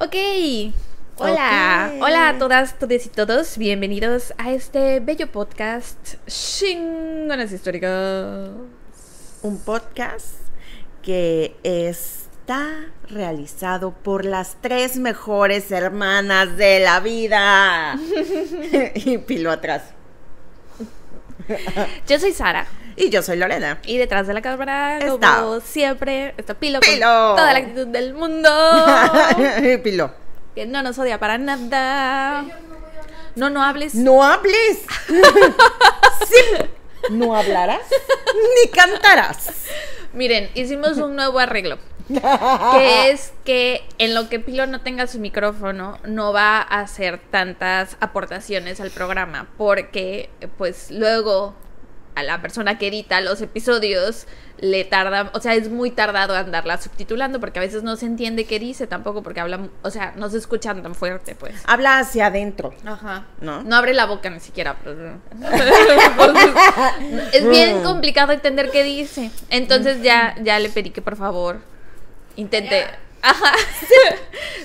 Ok, hola, hola a todas, todes y todos, bienvenidos a este bello podcast Chingonas Históricas. Un podcast que está realizado por las tres mejores hermanas de la vida. Y pilo atrás. Yo soy Sara. Y yo soy Lorena. Y detrás de la cámara, está, como siempre, está Pilo. Con toda la actitud del mundo. Pilo. Que no nos odia para nada. No, no hables. ¡No hables! Sí. No hablarás ni cantarás. Miren, hicimos un nuevo arreglo. Que es que en lo que Pilo no tenga su micrófono, no va a hacer tantas aportaciones al programa. Porque, pues, luego a la persona que edita los episodios le tarda, o sea, es muy tardado andarla subtitulando porque a veces no se entiende qué dice tampoco porque habla, o sea, no se escuchan tan fuerte, pues. Habla hacia adentro. Ajá. ¿No? No abre la boca ni siquiera. Es bien complicado entender qué dice. Entonces ya le pedí que por favor intente. Ajá.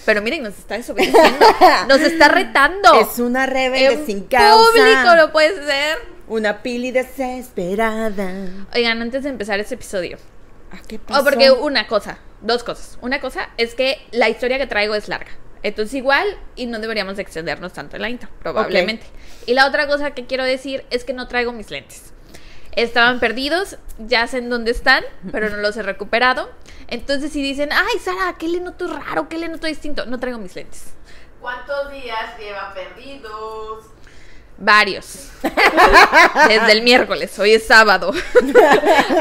Pero miren, nos está desobedeciendo. Nos está retando. Es una rebelde sin causa. Público no puede ser. Una pili desesperada. Oigan, antes de empezar este episodio. ¿A qué pasó? Oh, porque una cosa, dos cosas. Una cosa es que la historia que traigo es larga. Entonces igual, y no deberíamos extendernos tanto en la intro, probablemente. Okay. Y la otra cosa que quiero decir es que no traigo mis lentes. Estaban perdidos, ya sé en dónde están, pero no los he recuperado. Entonces si dicen, ay Sara, ¿qué le noto raro? ¿Qué le noto distinto? No traigo mis lentes. ¿Cuántos días lleva perdidos? Varios. Desde el miércoles, hoy es sábado.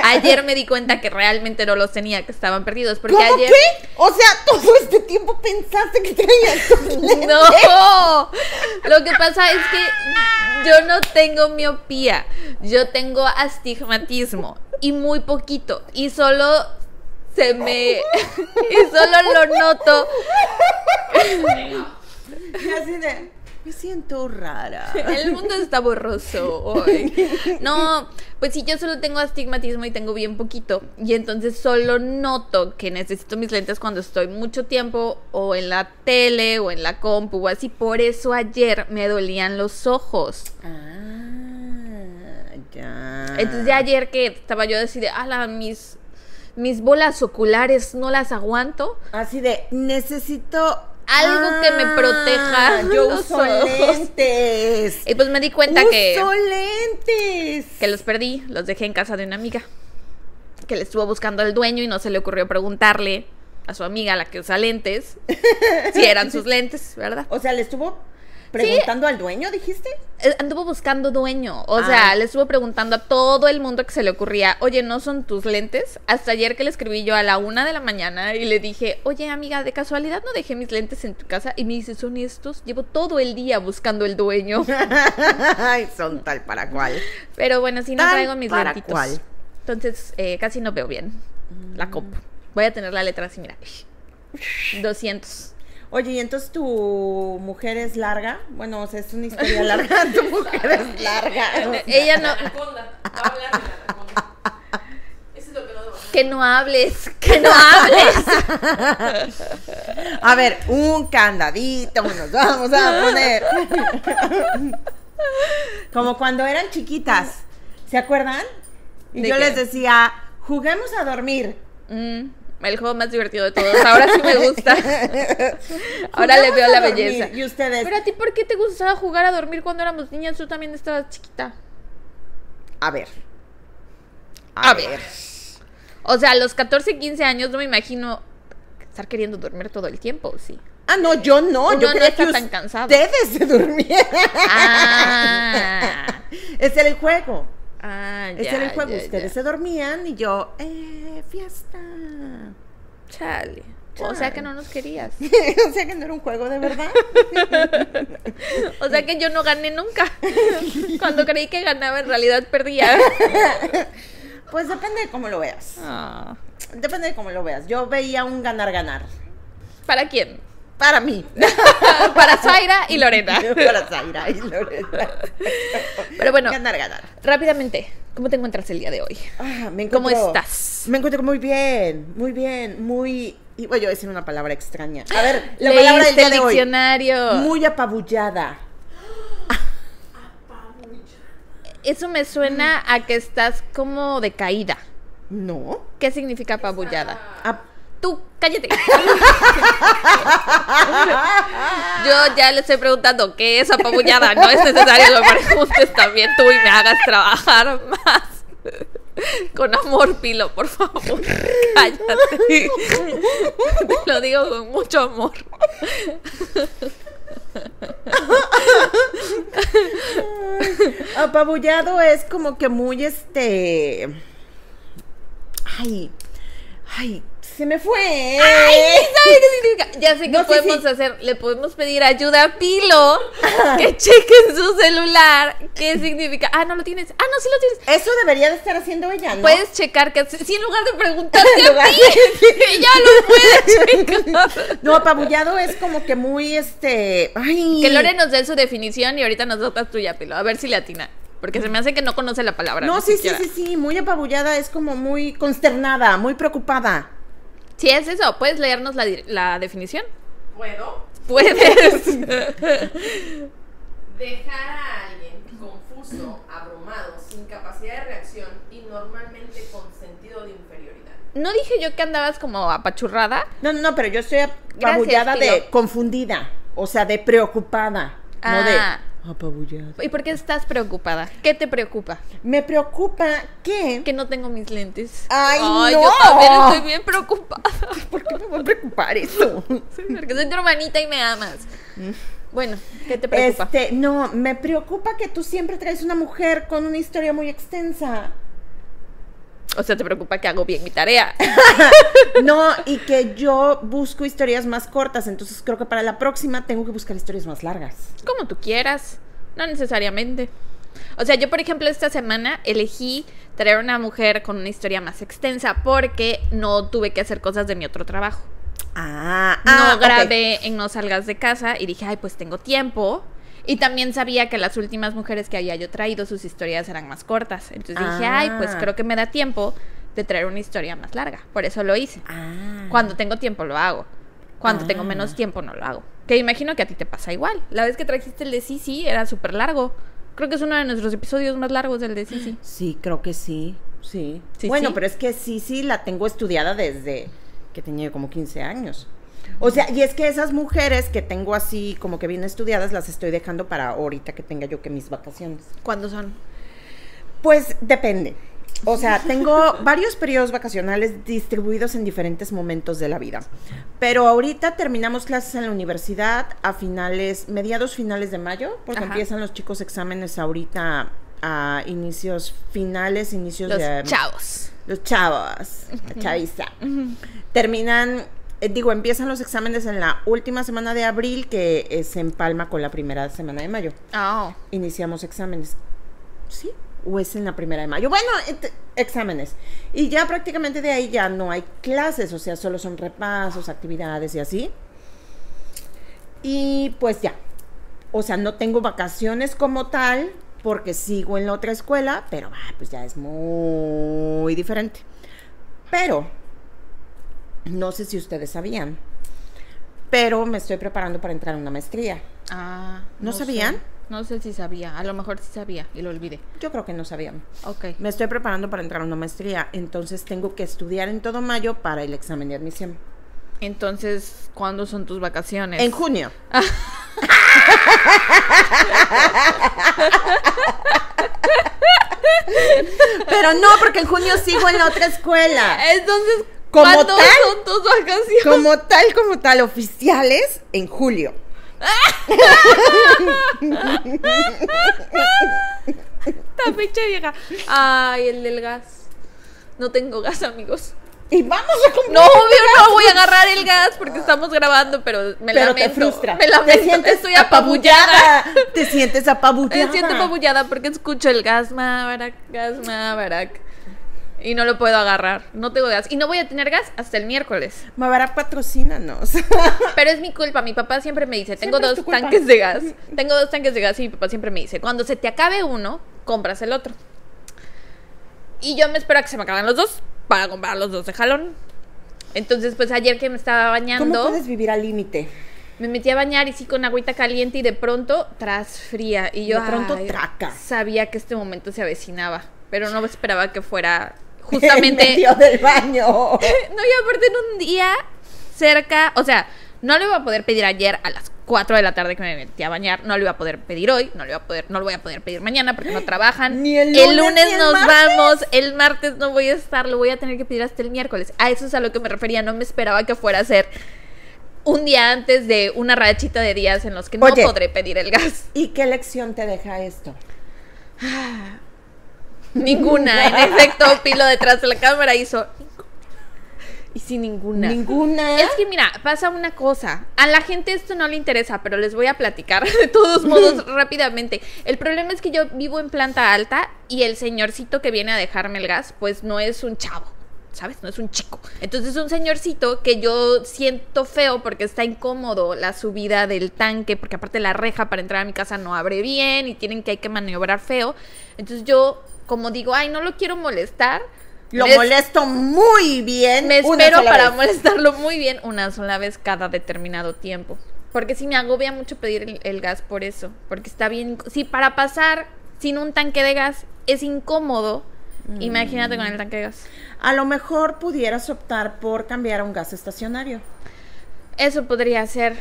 Ayer me di cuenta que realmente no los tenía, que estaban perdidos. Porque ¿cómo ayer... qué? O sea, todo este tiempo pensaste que traías tus lentes. No, lo que pasa es que yo no tengo miopía, yo tengo astigmatismo y muy poquito. Y solo se me... y solo lo noto. Así de... me siento rara. El mundo está borroso hoy. No, pues sí, yo solo tengo astigmatismo y tengo bien poquito. Y entonces solo noto que necesito mis lentes cuando estoy mucho tiempo o en la tele o en la compu o así. Por eso ayer me dolían los ojos. Ah, ya. Entonces ya ayer que estaba yo así de, ala, mis bolas oculares no las aguanto. Así de, necesito... algo que me proteja. Yo uso lentes. Y pues me di cuenta que uso lentes. Que los perdí, los dejé en casa de una amiga que le estuvo buscando al dueño y no se le ocurrió preguntarle a su amiga, la que usa lentes, si eran sus lentes, ¿verdad? O sea, le estuvo preguntando al dueño, dijiste. Anduvo buscando dueño. O sea, le estuvo preguntando a todo el mundo que se le ocurría, oye, ¿no son tus lentes? Hasta ayer que le escribí yo a la 1:00 a.m. y le dije, oye, amiga, de casualidad no dejé mis lentes en tu casa. Y me dice, ¿son estos? Llevo todo el día buscando el dueño. Ay, son tal para cual. Pero bueno, si no traigo mis lentitos. Cual. Entonces, casi no veo bien la copa. Voy a tener la letra así, mira. 200. Oye, ¿y entonces tu mujer es larga? Bueno, o sea, es una historia larga. Tu mujer es larga. Ella no... Que no hables, que no hables. A ver, un candadito nos vamos a poner. Como cuando eran chiquitas, ¿se acuerdan? Y yo les decía, juguemos a dormir. El juego más divertido de todos. Ahora sí me gusta. Ahora le veo la belleza. ¿Y ustedes? Pero a ti, ¿por qué te gustaba jugar a dormir cuando éramos niñas? Tú también estabas chiquita. A ver. O sea, a los 14, 15 años no me imagino estar queriendo dormir todo el tiempo, ¿sí? Ah, no, yo no. Uno yo no está tan cansado. Ustedes se durmieron. Ah. Es el juego. Ah, ya. Ese era el juego, ustedes se dormían y yo, fiesta. Chale. O sea que no nos querías. O sea que no era un juego de verdad. O sea que yo no gané nunca. Cuando creí que ganaba, en realidad perdía. Pues depende de cómo lo veas. Oh. Depende de cómo lo veas. Yo veía un ganar-ganar. ¿Para quién? Para mí. Para Zaira y Lorena. Pero bueno, ganar. Rápidamente, ¿cómo te encuentras el día de hoy? ¿Cómo estás? Me encuentro muy bien, muy bien, muy Y voy a decir una palabra extraña. A ver, la palabra del día de diccionario. Muy apabullada. Eso me suena a que estás como decaída. No. ¿Qué significa apabullada? Tú, cállate. Yo ya le estoy preguntando qué es apabullada. No es necesario que me preguntes también tú y me hagas trabajar más. Con amor, Pilo, por favor. Cállate. Te lo digo con mucho amor. Apabullado es como que muy Ay, se me fue. Ay, ¿sabes qué significa? Ya sé que no, podemos hacer. Le podemos pedir ayuda a Pilo que cheque en su celular. ¿Qué significa? Ah, no lo tienes. Ah, no, sí lo tienes. Eso debería de estar haciendo ella, ¿no? Puedes checar que si en lugar de preguntarte a ti, ella lo puede checar. No, apabullado es como que muy Ay. Que Lore nos dé su definición y ahorita nos dotas tuya, Pilo. A ver si le atina. Porque se me hace que no conoce la palabra. No, sí. Muy apabullada es como muy consternada, muy preocupada. Si es eso, ¿puedes leernos la definición? ¿Puedo? ¡Puedes! Dejar a alguien confuso, abrumado, sin capacidad de reacción y normalmente con sentido de inferioridad. ¿No dije yo que andabas como apachurrada? No, pero yo estoy apabullada de confundida, o sea, de preocupada, no de... Apabullada. ¿Y por qué estás preocupada? ¿Qué te preocupa? Me preocupa que no tengo mis lentes. Ay, no. Yo también estoy bien preocupada. ¿Por qué me voy a preocupar eso? Sí, porque soy tu hermanita y me amas. Bueno, ¿qué te preocupa? No, me preocupa que tú siempre traes una mujer con una historia muy extensa. O sea, te preocupa que hago bien mi tarea. No, y que yo busco historias más cortas. Entonces creo que para la próxima tengo que buscar historias más largas. Como tú quieras, no necesariamente. O sea, yo por ejemplo esta semana elegí traer una mujer con una historia más extensa porque no tuve que hacer cosas de mi otro trabajo. No grabé en No Salgas de Casa y dije, ay, pues tengo tiempo. Y también sabía que las últimas mujeres que había yo traído, sus historias eran más cortas. Entonces dije, ay, pues creo que me da tiempo de traer una historia más larga. Por eso lo hice. Cuando tengo tiempo lo hago. Cuando tengo menos tiempo no lo hago. Que imagino que a ti te pasa igual. La vez que trajiste el de Sisi era súper largo. Creo que es uno de nuestros episodios más largos, el de Sisi. Sí, creo que sí. Sí. Bueno, pero es que Sisi la tengo estudiada desde que tenía como 15 años. O sea, y es que esas mujeres que tengo así como que bien estudiadas, las estoy dejando para ahorita que tenga yo que mis vacaciones. ¿Cuándo son? Pues depende. O sea, tengo varios periodos vacacionales distribuidos en diferentes momentos de la vida. Pero ahorita terminamos clases en la universidad a mediados de mayo, porque empiezan los chicos exámenes ahorita a inicios de... Los chavos, la chaviza. Empiezan los exámenes en la última semana de abril, que se empalma con la primera semana de mayo. Iniciamos exámenes. ¿Sí? ¿O es en la primera de mayo? Bueno, exámenes. Y ya prácticamente de ahí ya no hay clases, o sea, solo son repasos, actividades y así. Y pues ya. O sea, no tengo vacaciones como tal, porque sigo en la otra escuela, pero pues ya es muy diferente. Pero... no sé si ustedes sabían, pero me estoy preparando para entrar a una maestría. ¿No sabían? No sé si sabía, a lo mejor sí sabía y lo olvidé. Yo creo que no sabían. Ok. Me estoy preparando para entrar a una maestría, entonces tengo que estudiar en todo mayo para el examen de admisión. Entonces, ¿cuándo son tus vacaciones? En junio. Pero no, porque en junio sigo en la otra escuela. Entonces... Como tal, oficiales en julio. Esta fecha vieja. Ay, el del gas. No tengo gas, amigos. Y vamos a comprar. No, obvio, no voy a agarrar el gas porque estamos grabando, pero me lamento. Te frustra. Me lamento. ¿Te sientes estoy apabullada? Te sientes apabullada. Me siento apabullada porque escucho el gas, Mabarak. Y no lo puedo agarrar, no tengo gas. Y no voy a tener gas hasta el miércoles. Mabarak, patrocínanos. Pero es mi culpa, mi papá siempre me dice, tengo dos tanques de gas y mi papá siempre me dice, cuando se te acabe uno, compras el otro. Y yo me espero a que se me acaben los dos, para comprar los dos de jalón. Entonces, pues ayer que me estaba bañando... ¿Cómo puedes vivir al límite? Me metí a bañar y sí con agüita caliente y de pronto tras fría. Y yo de pronto traca. Sabía que este momento se avecinaba, pero no esperaba que fuera justamente... en medio del baño. No, y aparte en un día cerca, o sea, no le iba a poder pedir ayer a las 4 de la tarde que me metí a bañar, no lo iba a poder pedir hoy, no lo voy a poder pedir mañana porque no trabajan. Ni el lunes ni el nos martes. Vamos, el martes no voy a estar, lo voy a tener que pedir hasta el miércoles. A eso es a lo que me refería, no me esperaba que fuera a ser un día antes de una rachita de días en los que no podré pedir el gas. ¿Y qué lección te deja esto? Ninguna, en efecto, Pilo detrás de la cámara hizo... Y sin ninguna. ¿Ninguna? Es que mira, pasa una cosa. A la gente esto no le interesa, pero les voy a platicar de todos modos rápidamente. El problema es que yo vivo en planta alta y el señorcito que viene a dejarme el gas, pues no es un chavo, ¿sabes? No es un chico. Entonces es un señorcito que yo siento feo porque está incómodo la subida del tanque, porque aparte la reja para entrar a mi casa no abre bien y hay que maniobrar feo. Entonces yo, como digo, ay, no lo quiero molestar. Lo molesto muy bien. Me espero para molestarlo muy bien una sola vez cada determinado tiempo. Porque sí me agobia mucho pedir el gas por eso. Porque está bien. Si para pasar sin un tanque de gas es incómodo, imagínate con el tanque de gas. A lo mejor pudieras optar por cambiar a un gas estacionario. Eso podría ser.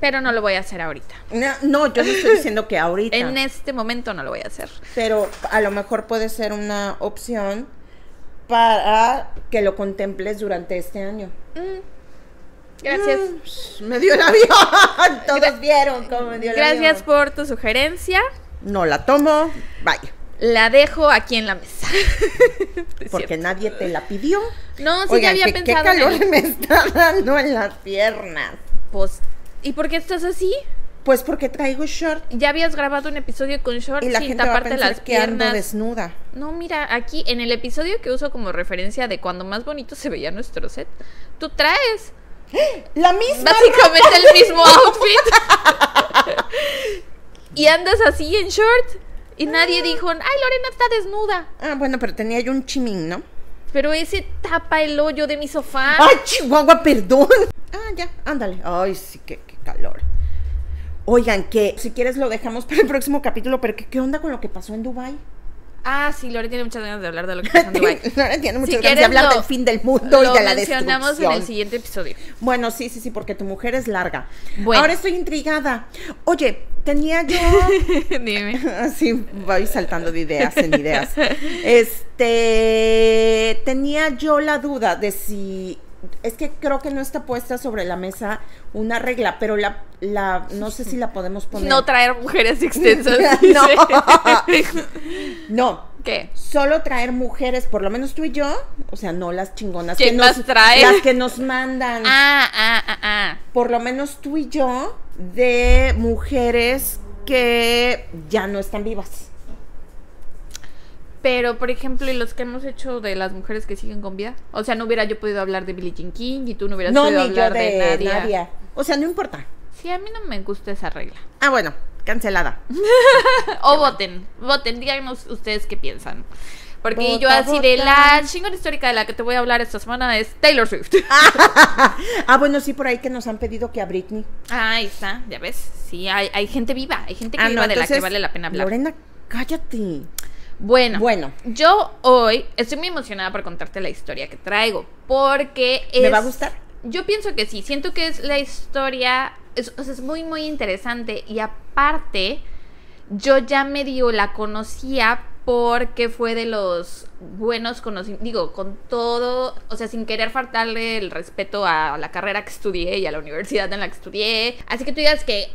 Pero no lo voy a hacer ahorita. No, yo no estoy diciendo que ahorita. En este momento no lo voy a hacer. Pero a lo mejor puede ser una opción para que lo contemples durante este año. Gracias. Me dio el avión. Todos vieron cómo me dio el avión. Gracias por tu sugerencia. No la tomo. Bye. La dejo aquí en la mesa. Porque nadie te la pidió. No, sí. Oigan, había pensado. Qué calor me está dando en las piernas. Pues, ¿y por qué estás así? Pues porque traigo short. Ya habías grabado un episodio con short y la gente va a pensar las que piernas. Ando desnuda. No, mira, aquí en el episodio que uso como referencia de cuando más bonito se veía nuestro set, tú traes la misma, básicamente el mismo outfit. Y andas así en short y nadie dijo, ay, Lorena está desnuda. Ah, bueno, pero tenía yo un chimín, ¿no? Pero ese tapa el hoyo de mi sofá. Ay, Chihuahua, perdón. Ah, ya, ándale. Ay, sí, qué calor. Oigan, que si quieres lo dejamos para el próximo capítulo, pero ¿qué onda con lo que pasó en Dubái? Ah, sí, Lore tiene muchas ganas de hablar de lo que pasó en Dubái. Lore tiene muchas ganas de hablar del fin del mundo y de la destrucción. Lo mencionamos en el siguiente episodio. Bueno, sí, porque tu mujer es larga. Bueno. Ahora estoy intrigada. Oye, tenía yo... Dime. Sí, voy saltando de ideas en ideas. Tenía yo la duda de si... Es que creo que no está puesta sobre la mesa una regla, pero no sé si la podemos poner. No traer mujeres extensas. No. No. ¿Qué? Solo traer mujeres, por lo menos tú y yo, o sea, no las chingonas. ¿Quién las trae? Las que nos mandan. Por lo menos tú y yo, de mujeres que ya no están vivas. Pero, por ejemplo, ¿y los que hemos hecho de las mujeres que siguen con vida? O sea, no hubiera yo podido hablar de Billie Jean King y tú no hubieras podido hablar de Nadia. O sea, no importa. Sí, a mí no me gusta esa regla. Ah, bueno, cancelada. O voten, díganos ustedes qué piensan. Porque yo así de la chingona histórica de la que te voy a hablar esta semana es Taylor Swift. Ah, bueno, sí, por ahí que nos han pedido que a Britney. Ah, ahí está, ya ves. Sí, hay gente viva, hay gente que viva de la que vale la pena hablar. Lorena, cállate. Bueno, yo hoy estoy muy emocionada por contarte la historia que traigo, porque es... ¿Me va a gustar? Yo pienso que sí, siento que es la historia, es muy, muy interesante, y aparte, yo ya medio la conocía porque fue de los buenos conocimientos, digo, con todo, o sea, sin querer faltarle el respeto a la carrera que estudié y a la universidad en la que estudié, así que tú digas que,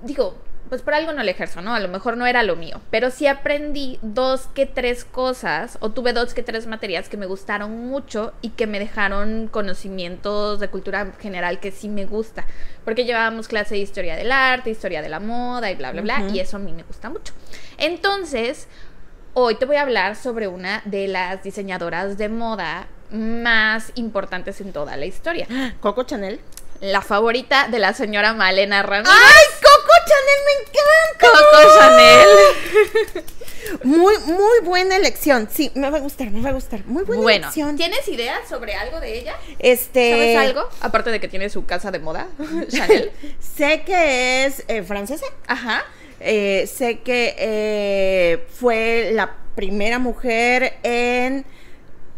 digo... Pues por algo no le ejerzo, ¿no? A lo mejor no era lo mío. Pero sí aprendí 2 que 3 cosas, o tuve 2 que 3 materias que me gustaron mucho y que me dejaron conocimientos de cultura general que sí me gusta. Porque llevábamos clase de historia del arte, historia de la moda y bla, bla, bla. Y eso a mí me gusta mucho. Entonces, hoy te voy a hablar sobre una de las diseñadoras de moda más importantes en toda la historia. ¿Coco Chanel? La favorita de la señora Malena Ramírez. ¡Ay, Coco Chanel me encanta! ¡Coco Chanel! Muy buena elección. Sí, me va a gustar. Muy buena elección. ¿Tienes ideas sobre algo de ella? ¿Sabes algo? Aparte de que tiene su casa de moda, Chanel. Sé que es francesa. Ajá. Sé que fue la primera mujer en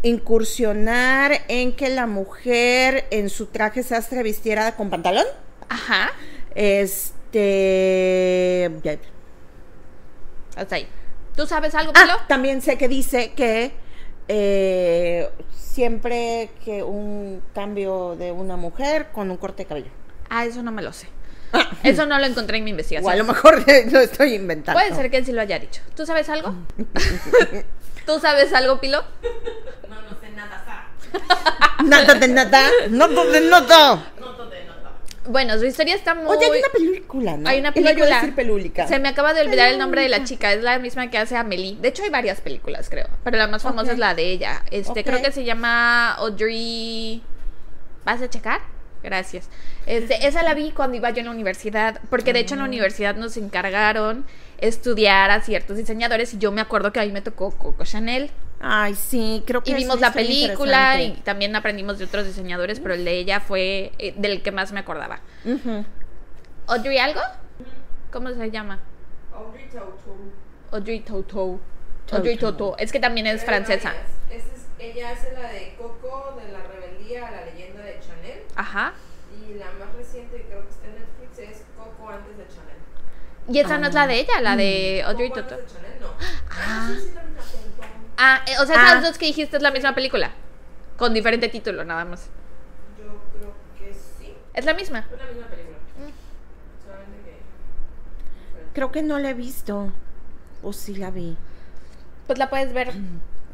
incursionar en que la mujer en su traje sastre vistiera con pantalón. Ajá. Hasta ahí. ¿Tú sabes algo, Pablo? Ah, también sé que dice que siempre que un cambio de una mujer con un corte de cabello. Ah, eso no me lo sé. Eso no lo encontré en mi investigación. O a lo mejor lo estoy inventando. Puede ser que él sí lo haya dicho. ¿Tú sabes algo? ¿Tú sabes algo, Pilo? No, no sé nada, Sara. ¿Nada de nada? No te nota. Bueno, su historia está muy... Oye, hay una película, ¿no? Hay una película. Iba a decir película. Se me acaba de olvidar el nombre de la chica. Es la misma que hace Amélie. De hecho, hay varias películas, creo. Pero la más famosa es la de ella. Creo que se llama Audrey... ¿Vas a checar? Gracias. Esa la vi cuando iba yo en la universidad, porque de hecho en la universidad nos encargaron estudiar a ciertos diseñadores y yo me acuerdo que a mí me tocó Coco Chanel. Ay, sí, creo que... Y vimos la película y también aprendimos de otros diseñadores, pero el de ella fue del que más me acordaba. ¿Audrey algo? ¿Cómo se llama? Audrey Tautou. Es que también es francesa. Ella hace la de Coco, de La rebeldía a la leyenda de Chanel. Ajá. Y la más reciente, creo que está en Netflix, es Coco antes de Chanel. Y esa no es la de ella, la de Audrey Tautou. Coco antes de Chanel, no. O sea, esas dos que dijiste es la misma película, con diferente título, nada más. Yo creo que sí. ¿Es la misma? Es la misma película. Solamente que... Creo que no la he visto. O sí la vi. Pues la puedes ver.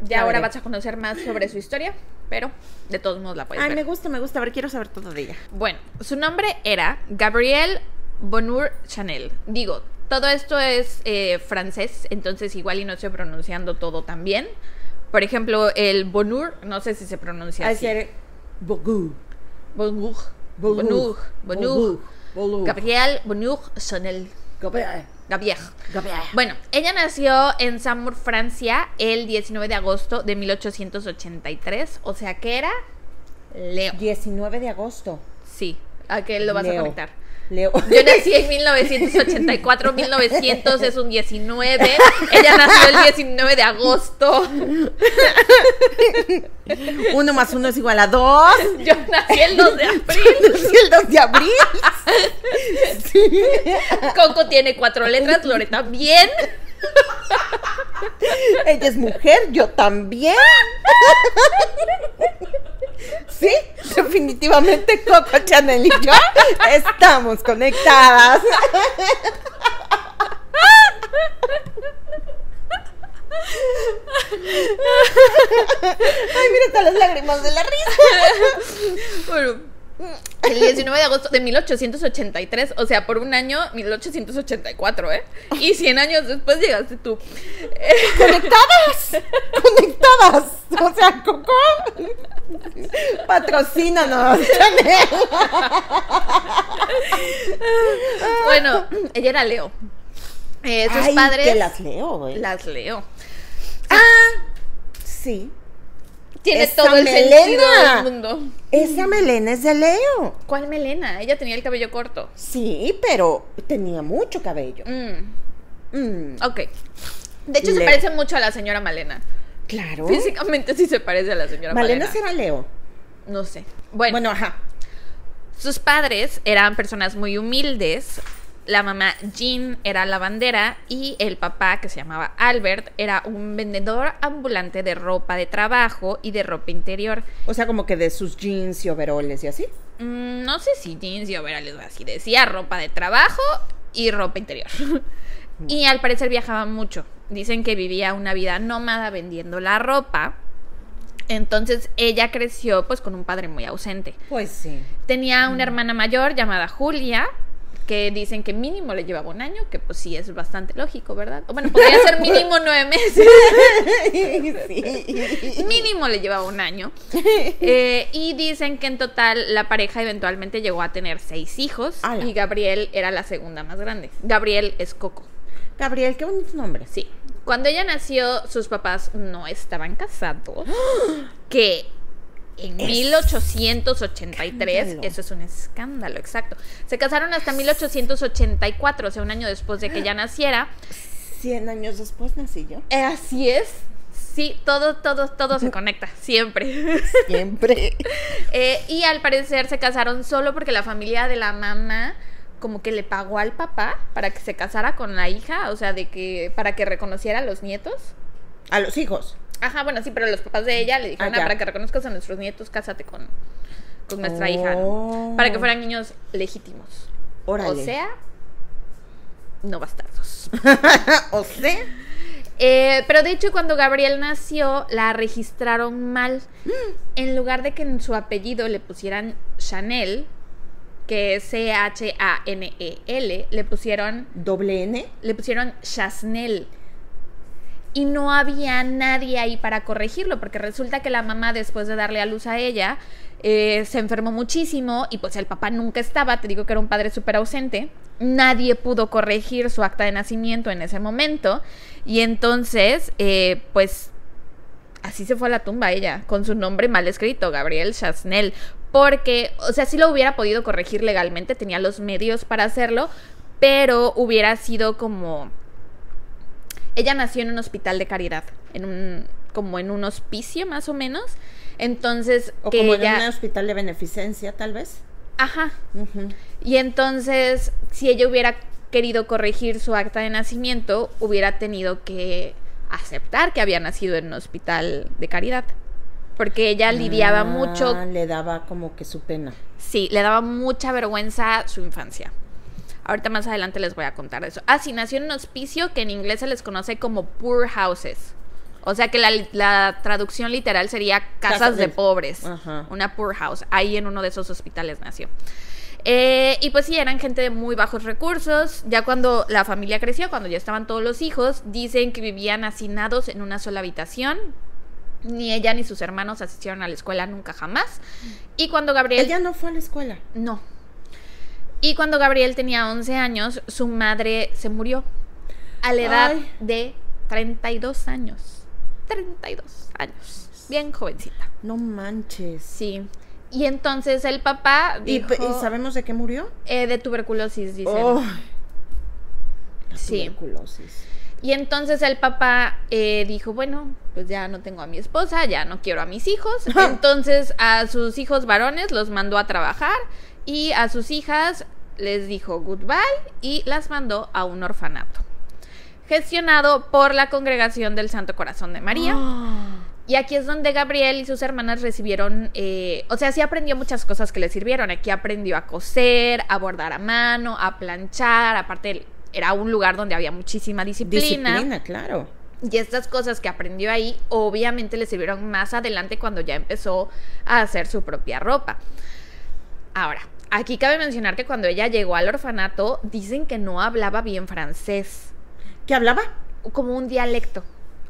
Ya ahora vas a conocer más sobre su historia, pero de todos modos la puedes ver. Ay, me gusta, a ver, quiero saber todo de ella. Bueno, su nombre era Gabrielle Bonheur Chanel. Digo, todo esto es francés, entonces igual y no estoy pronunciando todo tan bien. Por ejemplo, el Bonheur, no sé si se pronuncia así. Hay que ser Bonheur. Gabrielle Bonheur Chanel. Gabrielle. Bueno, ella nació en Saint-Maur, Francia, el 19 de agosto de 1883. O sea que era Leo. 19 de agosto. Sí, ¿a qué lo vas a conectar? Leo. Yo nací en 1984, 1900 es un 19. Ella nació el 19 de agosto. 1 más 1 es igual a 2. Yo nací el 2 de abril. Sí. Coco tiene 4 letras, Lorena también. Ella es mujer, yo también. Sí, definitivamente Coco, Chanel y yo estamos conectadas. Ay, mira, están las lágrimas de la risa. Bueno, el 19 de agosto de 1883, o sea, por un año, 1884, ¿eh? Y 100 años después llegaste tú. ¡Conectadas! O sea, Coco, patrocínanos, Chanel. Bueno, ella era Leo. Sus padres... que las leo, güey. Las leo. Ah, sí. Tiene esa todo el sentido del mundo. Esa melena es de Leo. ¿Cuál melena? Ella tenía el cabello corto. Sí, pero tenía mucho cabello. Ok. De hecho, se parece mucho a la señora Malena. Claro. Físicamente sí se parece a la señora Malena. ¿Malena será Leo? No sé. Bueno, ajá. Sus padres eran personas muy humildes. La mamá Jean era lavandera y el papá, que se llamaba Albert, era un vendedor ambulante de ropa de trabajo y de ropa interior. O sea, como que de sus jeans y overoles y así. No sé si jeans y overoles o así. Decía ropa de trabajo y ropa interior. Y al parecer viajaba mucho. Dicen que vivía una vida nómada vendiendo la ropa. Entonces ella creció pues con un padre muy ausente. Pues sí. Tenía una hermana mayor llamada Julia, que dicen que mínimo le llevaba 1 año, que pues sí es bastante lógico, ¿verdad? O bueno, podría ser mínimo 9 meses. Sí. Mínimo le llevaba 1 año. Y dicen que en total la pareja eventualmente llegó a tener 6 hijos. ¡Ala! Y Gabrielle era la segunda más grande. Gabrielle es Coco. Gabrielle, qué bonito nombre, sí. Cuando ella nació, sus papás no estaban casados. Que en 1883, escándalo. Eso es un escándalo, exacto. Se casaron hasta 1884, o sea, un año después de que ella naciera. 100 años después nací yo. Así es. Sí, todo se conecta, siempre. Siempre. Y al parecer se casaron solo porque la familia de la mamá como que le pagó al papá para que se casara con la hija, o sea, de que para que reconociera a los nietos. A los hijos. Ajá, bueno, sí, pero los papás de ella le dijeron, para que reconozcas a nuestros nietos, cásate con nuestra hija, ¿no? Para que fueran niños legítimos. Órale. O sea, no bastardos. O sea... pero de hecho cuando Gabrielle nació la registraron mal. En lugar de que en su apellido le pusieran Chanel, que es C-H-A-N-E-L, le pusieron... ¿Doble N? Le pusieron Chasnel. Y no había nadie ahí para corregirlo, porque resulta que la mamá, después de darle a luz a ella, se enfermó muchísimo y pues el papá nunca estaba. Te digo que era un padre súper ausente. Nadie pudo corregir su acta de nacimiento en ese momento. Y entonces, pues, así se fue a la tumba ella, con su nombre mal escrito, Gabrielle Chasnel. Porque, o sea, sí lo hubiera podido corregir legalmente, tenía los medios para hacerlo, pero hubiera sido como... Ella nació en un hospital de caridad, como en un hospicio, más o menos. Entonces, o que como ella... en un hospital de beneficencia, tal vez. Ajá. Uh-huh. Y entonces, si ella hubiera querido corregir su acta de nacimiento, hubiera tenido que aceptar que había nacido en un hospital de caridad. Porque ella lidiaba mucho... Le daba como que su pena. Sí, le daba mucha vergüenza su infancia. Ahorita más adelante les voy a contar eso. Ah, sí, nació en un hospicio que en inglés se les conoce como poor houses. O sea que la traducción literal sería casas de pobres. Ajá. Una poor house. Ahí en uno de esos hospitales nació. Y pues sí, eran gente de muy bajos recursos. Ya cuando la familia creció, cuando ya estaban todos los hijos, dicen que vivían hacinados en una sola habitación. Ni ella ni sus hermanos asistieron a la escuela nunca jamás. Y cuando Gabrielle... ¿Ella no fue a la escuela? No. Y cuando Gabrielle tenía 11 años, su madre se murió a la edad de 32 años. 32 años, bien jovencita. No manches. Sí. Y entonces el papá dijo, ¿Y sabemos de qué murió? De tuberculosis, dicen. Sí. Tuberculosis. Y entonces el papá dijo, bueno, pues ya no tengo a mi esposa, ya no quiero a mis hijos. Entonces a sus hijos varones los mandó a trabajar y a sus hijas les dijo goodbye y las mandó a un orfanato gestionado por la Congregación del Santo Corazón de María. Y aquí es donde Gabrielle y sus hermanas recibieron... o sea, sí aprendió muchas cosas que le sirvieron. Aquí aprendió a coser, a bordar a mano, a planchar. Aparte, era un lugar donde había muchísima disciplina. Disciplina, claro. Y estas cosas que aprendió ahí, obviamente le sirvieron más adelante cuando ya empezó a hacer su propia ropa. Ahora, aquí cabe mencionar que cuando ella llegó al orfanato, dicen que no hablaba bien francés. ¿Qué hablaba? Como un dialecto.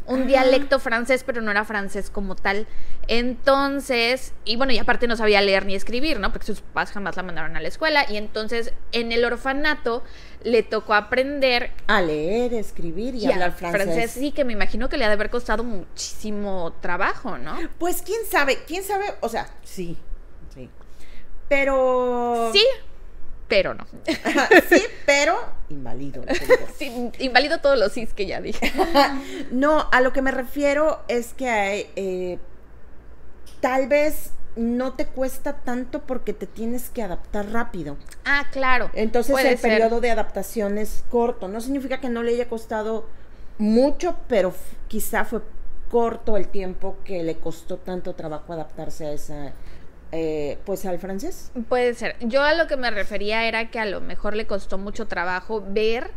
Un dialecto francés, pero no era francés como tal. Entonces, y bueno, y aparte no sabía leer ni escribir, ¿no? Porque sus papás jamás la mandaron a la escuela. Y entonces, en el orfanato, le tocó aprender a leer, escribir y hablar francés. Sí, que me imagino que le ha de haber costado muchísimo trabajo, ¿no? Pues quién sabe, o sea, sí. Pero... Sí, pero no. Sí, pero inválido. Sí, inválido todos los sís que ya dije. No, a lo que me refiero es que tal vez no te cuesta tanto porque te tienes que adaptar rápido. Ah, claro. Entonces el periodo de adaptación es corto. No significa que no le haya costado mucho, pero quizá fue corto el tiempo que le costó tanto trabajo adaptarse a esa... pues al francés. Puede ser. Yo a lo que me refería era que a lo mejor le costó mucho trabajo ver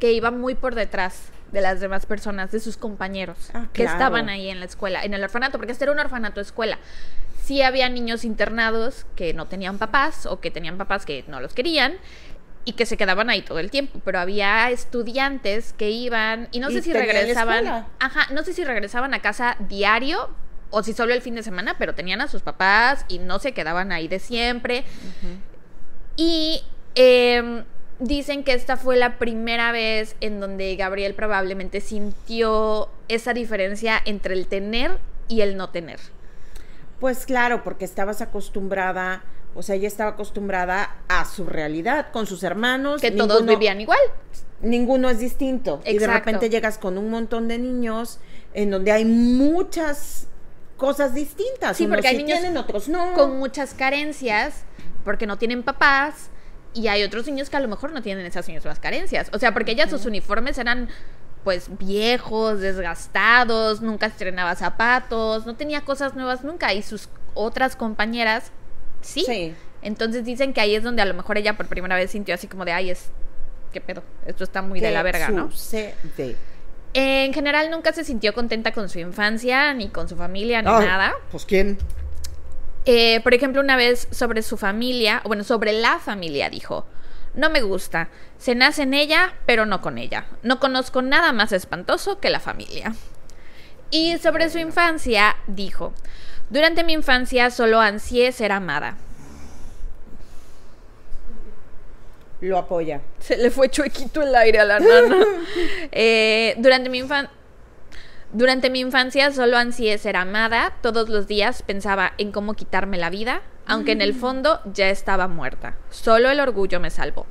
que iba muy por detrás de las demás personas, de sus compañeros que estaban ahí en la escuela, en el orfanato, porque este era un orfanato escuela. Sí había niños internados que no tenían papás o que tenían papás que no los querían y que se quedaban ahí todo el tiempo, pero había estudiantes que iban y no sé si regresaban. Ajá, no sé si regresaban a casa diario o si solo el fin de semana, pero tenían a sus papás y no se quedaban ahí de siempre. Y Dicen que esta fue la primera vez en donde Gabrielle probablemente sintió esa diferencia entre el tener y el no tener. Pues claro, porque estabas acostumbrada, o sea, ella estaba acostumbrada a su realidad, con sus hermanos. Que ninguno, todos vivían igual. Ninguno es distinto. Exacto. Y de repente llegas con un montón de niños en donde hay muchas cosas distintas. Sí, unos porque hay niños tienen, otros no. Con muchas carencias, porque no tienen papás. Y hay otros niños que a lo mejor no tienen esas mismas carencias. O sea, porque ya sus uniformes eran, pues, viejos, desgastados, nunca estrenaba zapatos, no tenía cosas nuevas nunca. Y sus otras compañeras, sí. Entonces dicen que ahí es donde a lo mejor ella por primera vez sintió así como de, ay, es... ¿Qué pedo? Esto está muy de la verga, ¿no? En general nunca se sintió contenta con su infancia, ni con su familia, ni nada. Pues, ¿quién...? Por ejemplo, una vez sobre su familia, bueno, sobre la familia dijo: no me gusta, se nace en ella, pero no con ella. No conozco nada más espantoso que la familia. Y sobre su infancia dijo: durante mi infancia solo ansié ser amada. Lo apoya. Se le fue chuequito el aire a la nana. Durante mi infancia solo ansié ser amada, todos los días pensaba en cómo quitarme la vida, aunque en el fondo ya estaba muerta. Solo el orgullo me salvó.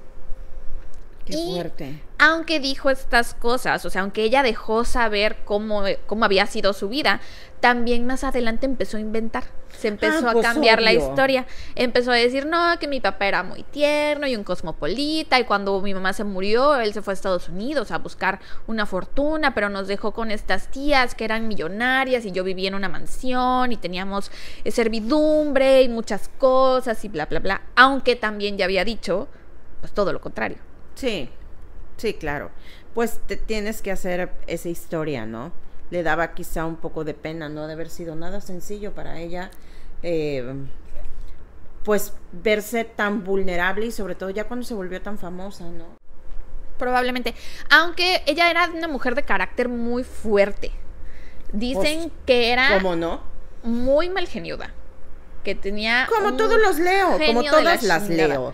¡Qué fuerte! Aunque dijo estas cosas, o sea, aunque ella dejó saber cómo había sido su vida, también más adelante empezó a inventar. Se empezó a cambiar la historia. Empezó a decir, no, que mi papá era muy tierno y un cosmopolita, y cuando mi mamá se murió, él se fue a Estados Unidos a buscar una fortuna, pero nos dejó con estas tías que eran millonarias, y yo vivía en una mansión, y teníamos servidumbre y muchas cosas, y bla, bla, bla. Aunque también ya había dicho, pues, todo lo contrario. Sí, sí, claro. Pues te tienes que hacer esa historia, ¿no? Le daba quizá un poco de pena, ¿no? De haber sido nada sencillo para ella, pues verse tan vulnerable, y sobre todo ya cuando se volvió tan famosa, ¿no? Probablemente. Aunque ella era una mujer de carácter muy fuerte. Dicen que era... ¿Cómo no? Muy mal geniuda. Que tenía... Como todos los Leo, como todas las Leo.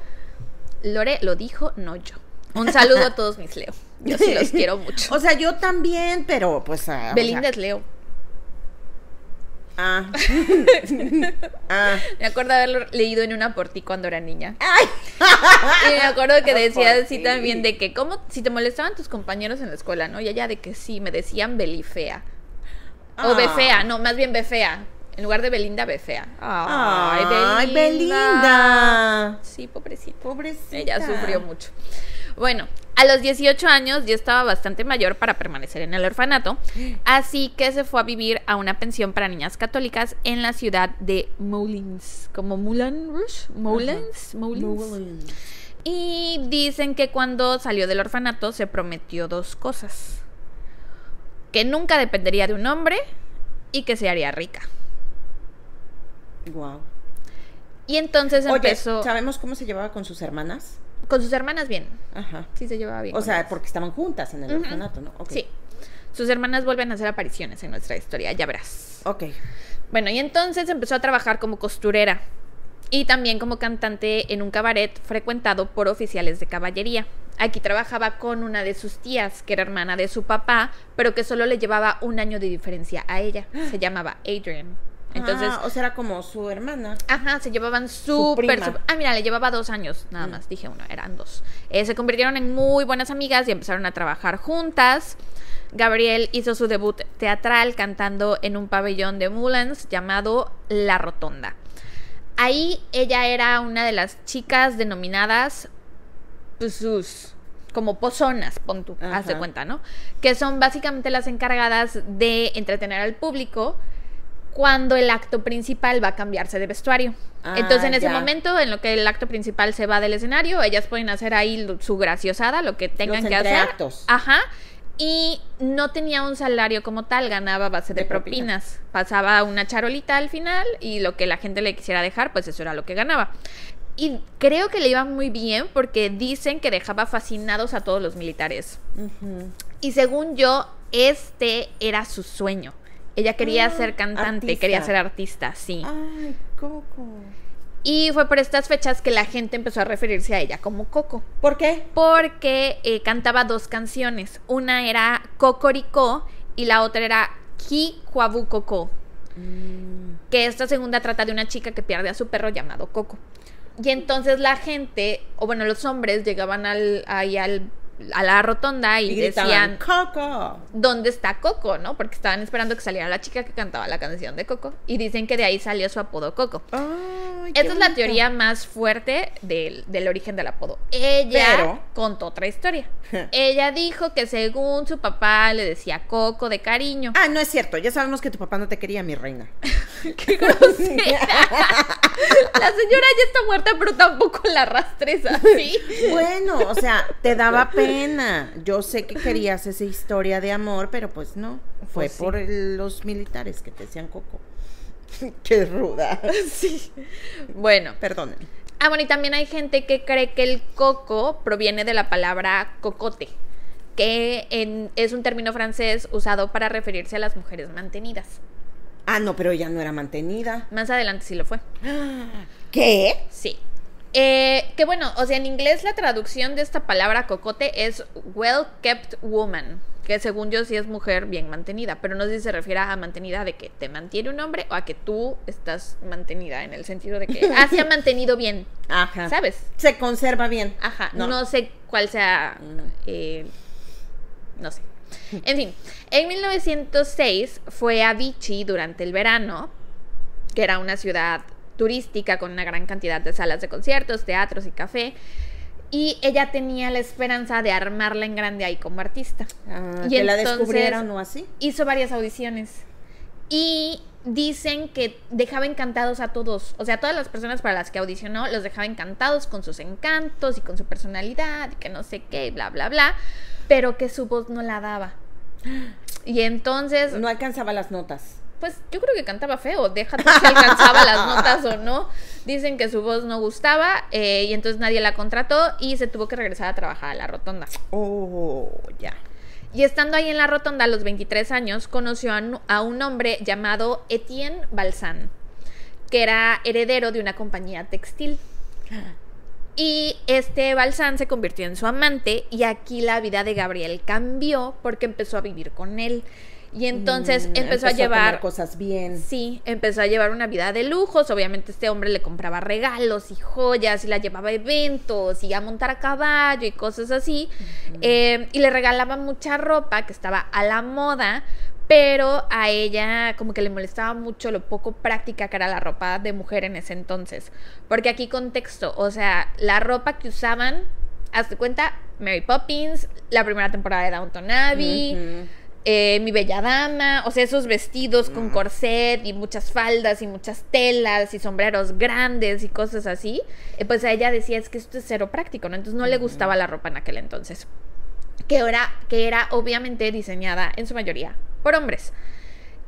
Lore lo dijo, no yo. Un saludo a todos mis Leo. Yo sí los quiero mucho. O sea, yo también, pero pues... Belinda es Leo. Me acuerdo haberlo leído en una por ti cuando era niña. Ay. Y me acuerdo que decía así también de que, ¿cómo? Si te molestaban tus compañeros en la escuela, ¿no? Y allá de que sí, me decían Belifea. O Befea, no, más bien Befea. En lugar de Belinda, Befea. Ay, Belinda. Sí, pobrecita. Pobrecita. Ella sufrió mucho. Bueno, a los 18 años ya estaba bastante mayor para permanecer en el orfanato, así que se fue a vivir a una pensión para niñas católicas en la ciudad de Moulins, como Moulin Rouge, Moulins. Y dicen que cuando salió del orfanato se prometió dos cosas: que nunca dependería de un hombre y que se haría rica. Wow. Y entonces empezó... Oye, ¿sabemos cómo se llevaba con sus hermanas? Con sus hermanas bien. Ajá. Sí se llevaba bien. O sea, ellas, porque estaban juntas en el orfanato, ¿no? Okay. Sí. Sus hermanas vuelven a hacer apariciones en nuestra historia, ya verás. Ok. Bueno, y entonces empezó a trabajar como costurera y también como cantante en un cabaret frecuentado por oficiales de caballería. Aquí trabajaba con una de sus tías, que era hermana de su papá, pero que solo le llevaba un año de diferencia a ella. Se llamaba Adrienne. Entonces, o sea, era como su hermana. Ajá, se llevaban súper... mira, le llevaba 2 años, nada más, dije uno, eran 2. Se convirtieron en muy buenas amigas y empezaron a trabajar juntas. Gabrielle hizo su debut teatral cantando en un pabellón de Moulins llamado La Rotonda. Ahí ella era una de las chicas denominadas sus... como pozonas, pon tú, haz de cuenta, ¿no? Que son básicamente las encargadas de entretener al público cuando el acto principal va a cambiarse de vestuario. Entonces en ese momento, en lo que el acto principal se va del escenario, ellas pueden hacer ahí su graciosada, lo que tengan que hacer. Ajá. Y no tenía un salario como tal, ganaba a base de propinas. Pasaba una charolita al final y lo que la gente le quisiera dejar, pues eso era lo que ganaba. Y creo que le iba muy bien porque dicen que dejaba fascinados a todos los militares. Y según yo, este era su sueño. Ella quería ser cantante, quería ser artista, sí. Ay, Coco. Y fue por estas fechas que la gente empezó a referirse a ella como Coco. ¿Por qué? Porque cantaba dos canciones. Una era Cocoricó y la otra era Ki Huabu Coco. Que esta segunda trata de una chica que pierde a su perro llamado Coco. Y entonces la gente, o bueno, los hombres llegaban a la rotonda y gritaban, decían, Coco, ¿dónde está Coco? ¿No? Porque estaban esperando que saliera la chica que cantaba la canción de Coco. Y dicen que de ahí salió su apodo Coco. Esta es la teoría más fuerte del origen del apodo. Ella contó otra historia. Ella dijo que según su papá le decía Coco de cariño. Ah, no es cierto, ya sabemos que tu papá no te quería, mi reina. ¡Qué grosera! La señora ya está muerta, pero tampoco la arrastres así. Bueno, o sea, te daba pena. Yo sé que querías esa historia de amor, pero pues no. Fue pues por los militares que te decían Coco. ¡Qué ruda! Sí. Bueno. Perdónenme. Ah, bueno, y también hay gente que cree que el coco proviene de la palabra cocote, que es un término francés usado para referirse a las mujeres mantenidas. Ah, no, pero ella no era mantenida. Más adelante sí lo fue. ¿Qué? Sí. Que bueno, o sea, en inglés la traducción de esta palabra cocote es well kept woman, que según yo sí es mujer bien mantenida, pero no sé si se refiere a mantenida de que te mantiene un hombre o a que tú estás mantenida en el sentido de que se ha mantenido bien. Ajá. ¿Sabes? Se conserva bien. Ajá. No sé cuál sea. No sé. En fin, en 1906 fue a Vichy durante el verano, que era una ciudad turística con una gran cantidad de salas de conciertos, teatros y café, y ella tenía la esperanza de armarla en grande ahí como artista. Ah, y entonces la descubrieron o así. Hizo varias audiciones y dicen que dejaba encantados a todos, o sea, todas las personas para las que audicionó los dejaba encantados con sus encantos y con su personalidad y que no sé qué, bla, bla, bla, pero que su voz no la daba. Y entonces no alcanzaba las notas. Pues yo creo que cantaba feo, déjate si alcanzaba las notas o no. Dicen que su voz no gustaba, y entonces nadie la contrató y se tuvo que regresar a trabajar a la rotonda. Oh, ya. Y estando ahí en la rotonda a los 23 años, conoció a un hombre llamado Etienne Balsan, que era heredero de una compañía textil. Y este Balsan se convirtió en su amante, y aquí la vida de Gabrielle cambió porque empezó a vivir con él. Y entonces empezó a llevar... tener cosas bien. Sí, empezó a llevar una vida de lujos. Obviamente este hombre le compraba regalos y joyas y la llevaba a eventos y a montar a caballo y cosas así. Y le regalaba mucha ropa que estaba a la moda, pero a ella como que le molestaba mucho lo poco práctica que era la ropa de mujer en ese entonces. Porque aquí contexto, o sea, la ropa que usaban, hazte cuenta, Mary Poppins, la primera temporada de Downton Abbey... Mi Bella Dama, o sea, esos vestidos con corset y muchas faldas y muchas telas y sombreros grandes y cosas así, pues a ella decía, es que esto es cero práctico, ¿no? Entonces no le gustaba la ropa en aquel entonces, que era obviamente diseñada en su mayoría por hombres.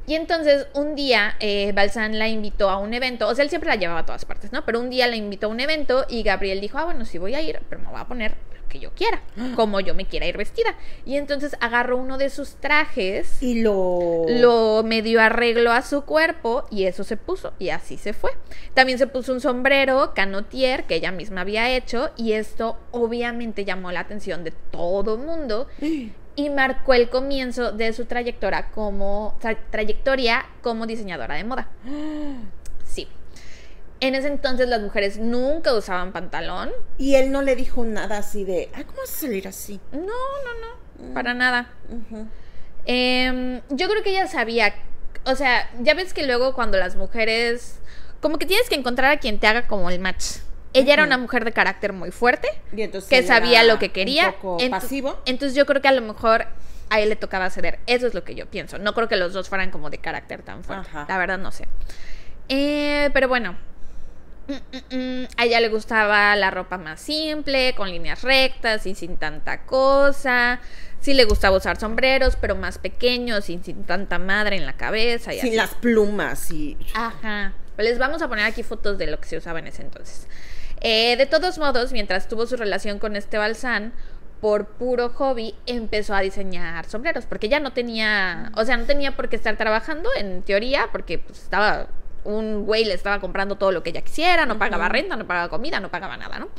Y entonces un día Balsan la invitó a un evento, o sea, él siempre la llevaba a todas partes, ¿no? Pero un día la invitó a un evento y Gabrielle dijo, ah, bueno, sí voy a ir, pero me voy a poner lo que yo quiera, como yo me quiera ir vestida. Y entonces agarró uno de sus trajes y lo medio arregló a su cuerpo y eso se puso y así se fue. También se puso un sombrero canotier que ella misma había hecho y esto obviamente llamó la atención de todo el mundo. Y marcó el comienzo de su trayectoria como diseñadora de moda. Sí. En ese entonces las mujeres nunca usaban pantalón. Y él no le dijo nada así de, ah, ¿cómo vas a salir así? No, no, no, para nada. Yo creo que ella sabía, o sea, ya ves que luego cuando las mujeres, como que tienes que encontrar a quien te haga como el match. Ella era una mujer de carácter muy fuerte, que sabía lo que quería, un poco pasivo. Entonces yo creo que a lo mejor a él le tocaba ceder. Eso es lo que yo pienso. No creo que los dos fueran como de carácter tan fuerte. Ajá. La verdad no sé. Pero bueno, a ella le gustaba la ropa más simple, con líneas rectas y sin tanta cosa. Sí le gustaba usar sombreros, pero más pequeños y sin tanta madre en la cabeza. Y sin así. Las plumas y... Ajá. Les vamos a poner aquí fotos de lo que se usaba en ese entonces. De todos modos, mientras tuvo su relación con este Balsan, por puro hobby empezó a diseñar sombreros, porque ya no tenía, o sea, no tenía por qué estar trabajando en teoría, porque pues, estaba un güey le estaba comprando todo lo que ella quisiera, no pagaba renta, no pagaba comida, no pagaba nada, ¿no?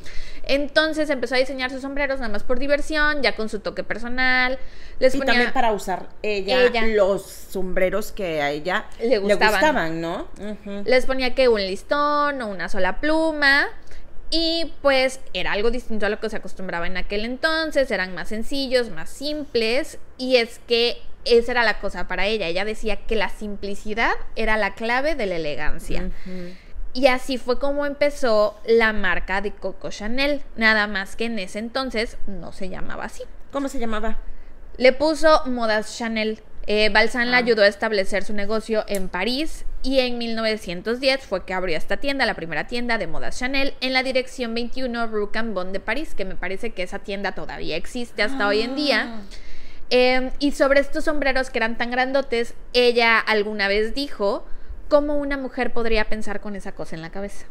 Entonces empezó a diseñar sus sombreros nada más por diversión, ya con su toque personal. Les ponía también para usar ella los sombreros que a ella le gustaban, ¿no? Les ponía que un listón o una sola pluma. Y pues era algo distinto a lo que se acostumbraba en aquel entonces, eran más sencillos, más simples, y es que esa era la cosa para ella. Ella decía que la simplicidad era la clave de la elegancia. Y así fue como empezó la marca de Coco Chanel, nada más que en ese entonces no se llamaba así. ¿Cómo se llamaba? Le puso Modas Chanel. Balsan la ayudó a establecer su negocio en París y en 1910 fue que abrió esta tienda, la primera tienda de modas Chanel, en la dirección 21 Rue Cambon de París, que me parece que esa tienda todavía existe hasta hoy en día. Y sobre estos sombreros que eran tan grandotes, ella alguna vez dijo, ¿cómo una mujer podría pensar con esa cosa en la cabeza?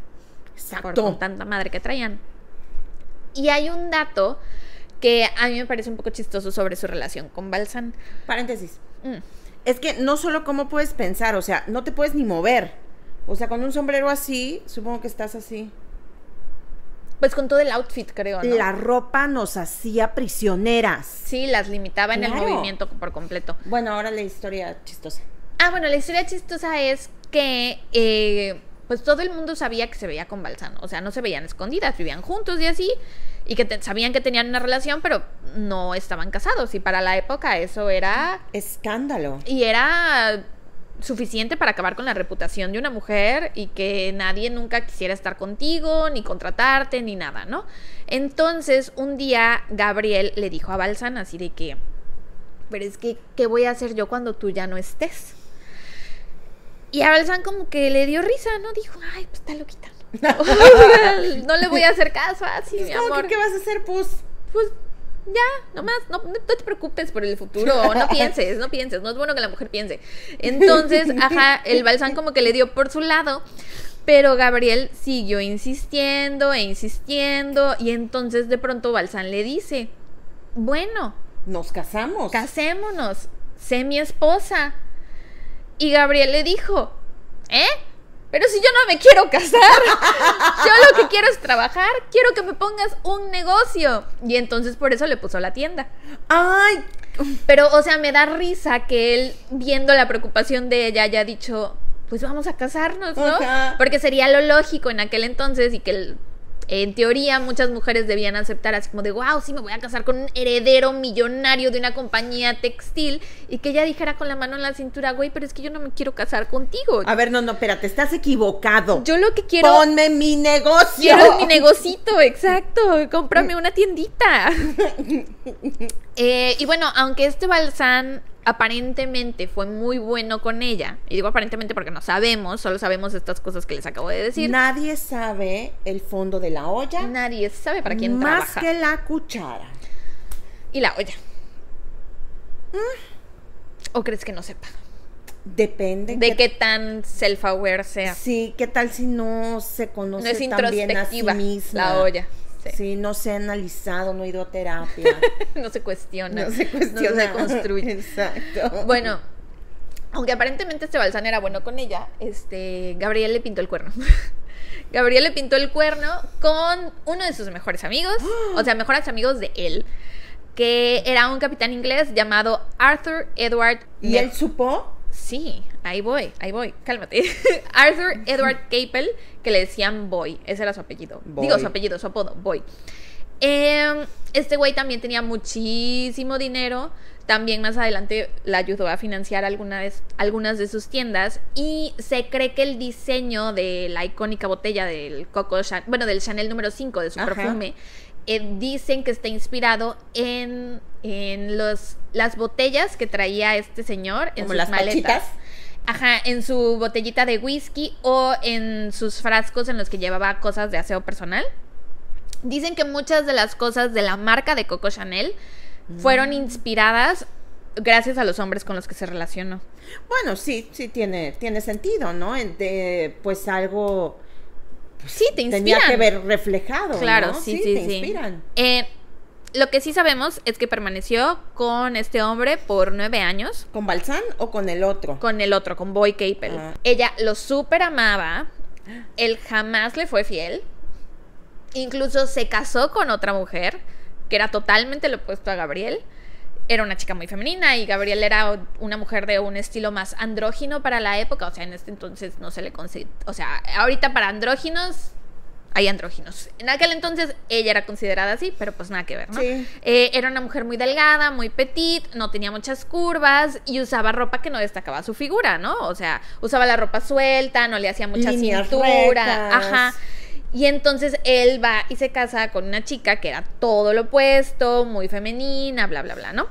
Exacto. Por tanta madre que traían. Y hay un dato que a mí me parece un poco chistoso sobre su relación con Balsan. Paréntesis. Es que no solo cómo puedes pensar, o sea, no te puedes ni mover. O sea, con un sombrero así, supongo que estás así. Pues con todo el outfit, creo, ¿no? La ropa nos hacía prisioneras. Sí, las limitaba en el movimiento por completo. Bueno, ahora la historia chistosa. Ah, bueno, la historia chistosa es que... pues todo el mundo sabía que se veía con Balsan, o sea, no se veían escondidas, vivían juntos y así, y que sabían que tenían una relación, pero no estaban casados, y para la época eso era... escándalo. Y era suficiente para acabar con la reputación de una mujer y que nadie nunca quisiera estar contigo, ni contratarte, ni nada, ¿no? Entonces, un día Gabrielle le dijo a Balsan así de que, pero es que, ¿qué voy a hacer yo cuando tú ya no estés? Y a Balsan como que le dio risa, ¿no? Dijo, ay, pues está loquita. No le voy a hacer caso así, mi amor. ¿Qué vas a hacer, pues? Pues ya, nomás, no te preocupes por el futuro, no pienses, no es bueno que la mujer piense. Entonces, ajá, el Balsan como que le dio por su lado, pero Gabrielle siguió insistiendo e insistiendo, y entonces de pronto Balsan le dice, bueno. Nos casamos. Casémonos, sé mi esposa. Y Gabrielle le dijo, ¿eh? Pero si yo no me quiero casar, yo lo que quiero es trabajar, quiero que me pongas un negocio. Y entonces por eso le puso la tienda. Ay, pero o sea, me da risa que él, viendo la preocupación de ella, haya dicho, pues vamos a casarnos, ¿no? Porque sería lo lógico en aquel entonces, y que él... en teoría muchas mujeres debían aceptar así como de, wow, sí me voy a casar con un heredero millonario de una compañía textil, y que ella dijera con la mano en la cintura, güey, pero es que yo no me quiero casar contigo. A ver, no, espérate, estás equivocado. Yo lo que quiero... ponme mi negocio. Quiero mi negocito, exacto, cómprame una tiendita. Y bueno, aunque este Balsan aparentemente fue muy bueno con ella, y digo aparentemente porque no sabemos, solo sabemos estas cosas que les acabo de decir, nadie sabe el fondo de la olla, nadie sabe para quién trabaja, más que la cuchara y la olla. ¿O crees que no sepa? Depende de qué tan self-aware sea. Sí, qué tal si no se conoce tan bien a sí misma la olla. Sí, no se ha analizado, no ha ido a terapia. No se cuestiona. No se construye. Exacto. Bueno, aunque aparentemente este Balsan era bueno con ella, Gabrielle le pintó el cuerno. Gabrielle le pintó el cuerno con uno de sus mejores amigos, o sea, mejores amigos de él, que era un capitán inglés llamado Arthur Edward. ¿Y él supo? Sí, ahí voy, cálmate. Arthur Edward Capel, que le decían Boy, ese era su apellido. Su apodo, Boy. Este güey también tenía muchísimo dinero, también más adelante la ayudó a financiar algunas de sus tiendas, y se cree que el diseño de la icónica botella del Chanel número 5 de su perfume, dicen que está inspirado en las botellas que traía este señor en sus maletas. Pachitas. Ajá, en su botellita de whisky o en sus frascos en los que llevaba cosas de aseo personal. Dicen que muchas de las cosas de la marca de Coco Chanel fueron inspiradas gracias a los hombres con los que se relacionó. Bueno, sí tiene sentido, ¿no? Pues algo... sí, te inspiran. Tenía que ver reflejado, claro, ¿no? Sí, te inspiran. Lo que sí sabemos es que permaneció con este hombre por 9 años. ¿Con Balsan o con el otro? Con el otro, con Boy Capel. Ah. Ella lo súper amaba, él jamás le fue fiel, incluso se casó con otra mujer, que era totalmente lo opuesto a Gabrielle. Era una chica muy femenina y Gabrielle era una mujer de un estilo más andrógino para la época, o sea, en este entonces no se le considera, o sea, ahorita para andróginos... hay andróginos. En aquel entonces ella era considerada así, pero pues nada que ver, ¿no? Sí. Era una mujer muy delgada, muy petit, no tenía muchas curvas y usaba ropa que no destacaba su figura, ¿no? O sea, usaba la ropa suelta, no le hacía mucha líneas cintura. Rectas. Ajá. Y entonces él va y se casa con una chica que era todo lo opuesto, muy femenina, bla, bla, bla, ¿no?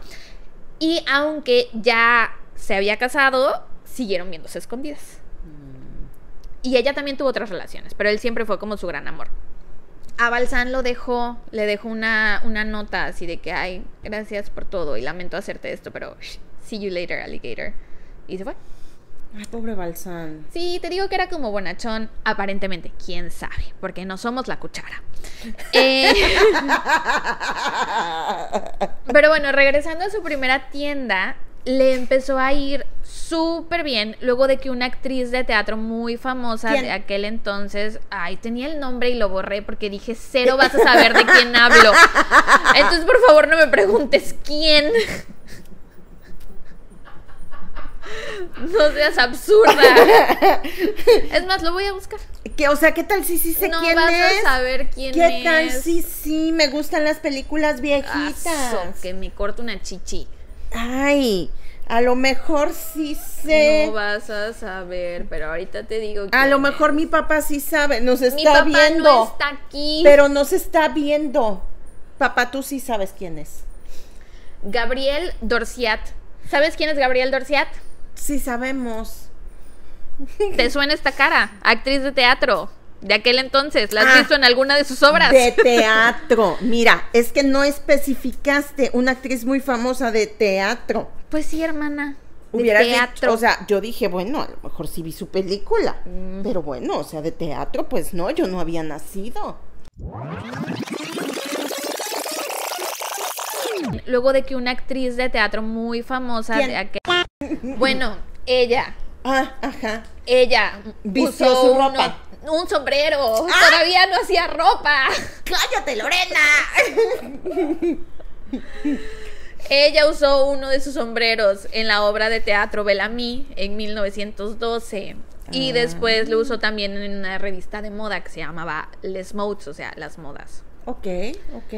Y aunque ya se había casado, siguieron viéndose escondidas. Y ella también tuvo otras relaciones, pero él siempre fue como su gran amor. A Balsan lo dejó, le dejó una nota así de que, ay, gracias por todo y lamento hacerte esto, pero see you later, alligator. Y se fue. Ay, pobre Balsan. Sí, te digo que era como bonachón, aparentemente, quién sabe, porque no somos la cuchara. Pero bueno, regresando a su primera tienda, le empezó a ir súper bien luego de que una actriz de teatro muy famosa de aquel entonces, ay, tenía el nombre y lo borré porque dije, cero vas a saber de quién hablo, entonces por favor no me preguntes quién, no seas absurda. Es más, lo voy a buscar. ¿Qué, o sea, qué tal si sí sé quién es? No vas a saber quién es. ¿Qué tal si sí? Me gustan las películas viejitas. Aso, que me corto una chichi. Ay, a lo mejor sí sé. No vas a saber, pero ahorita te digo. A lo mejor es. Mi papá sí sabe, nos está viendo. Mi papá no está aquí. Pero nos está viendo. Papá, tú sí sabes quién es. Gabrielle Dorciat. ¿Sabes quién es Gabrielle Dorciat? Sí sabemos. ¿Te suena esta cara? Actriz de teatro. De aquel entonces, ¿la has visto en alguna de sus obras? De teatro. Mira, es que no especificaste una actriz muy famosa de teatro. Pues sí, hermana. Hubiera teatro. Dicho, o sea, yo dije, bueno, a lo mejor sí vi su película. Pero bueno, o sea, de teatro, pues no, yo no había nacido. Luego de que una actriz de teatro muy famosa de aquel... Bueno, ella. Ah, ajá. Ella vistió su ropa. Un sombrero. ¡Ah! Todavía no hacía ropa. ¡Cállate, Lorena! Ella usó uno de sus sombreros en la obra de teatro Bellamy en 1912. Y después lo usó también en una revista de moda que se llamaba Les Modes, o sea, las modas. Ok, ok.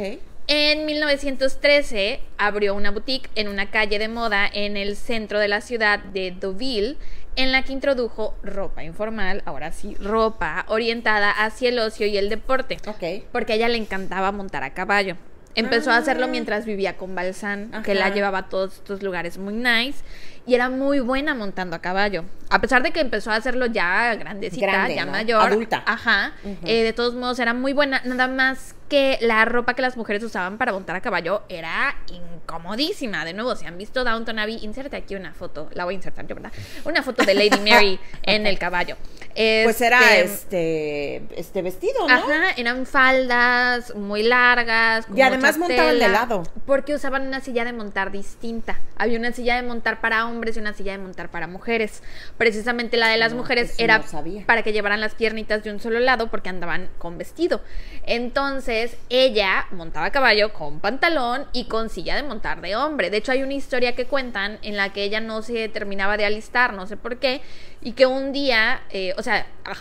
En 1913 abrió una boutique en una calle de moda en el centro de la ciudad de Deauville, en la que introdujo ropa informal, ahora sí, ropa orientada hacia el ocio y el deporte. Ok. Porque a ella le encantaba montar a caballo. Empezó a hacerlo mientras vivía con Balsan, que la llevaba a todos estos lugares muy nice, y era muy buena montando a caballo. A pesar de que empezó a hacerlo ya grandecita, ya ¿no? mayor. Adulta. Ajá. De todos modos, era muy buena, nada más que la ropa que las mujeres usaban para montar a caballo era incomodísima. De nuevo, si han visto Downton Abbey, inserte aquí una foto, la voy a insertar yo, ¿verdad? Una foto de Lady Mary en el caballo. Pues era este vestido, ¿no? Ajá, eran faldas muy largas. Y además montaban de lado. Porque usaban una silla de montar distinta. Había una silla de montar para hombres y una silla de montar para mujeres. Precisamente la de las mujeres era para que llevaran las piernitas de un solo lado porque andaban con vestido. Entonces ella montaba caballo con pantalón y con silla de montar de hombre. De hecho hay una historia que cuentan en la que ella no se terminaba de alistar, no sé por qué, y que un día,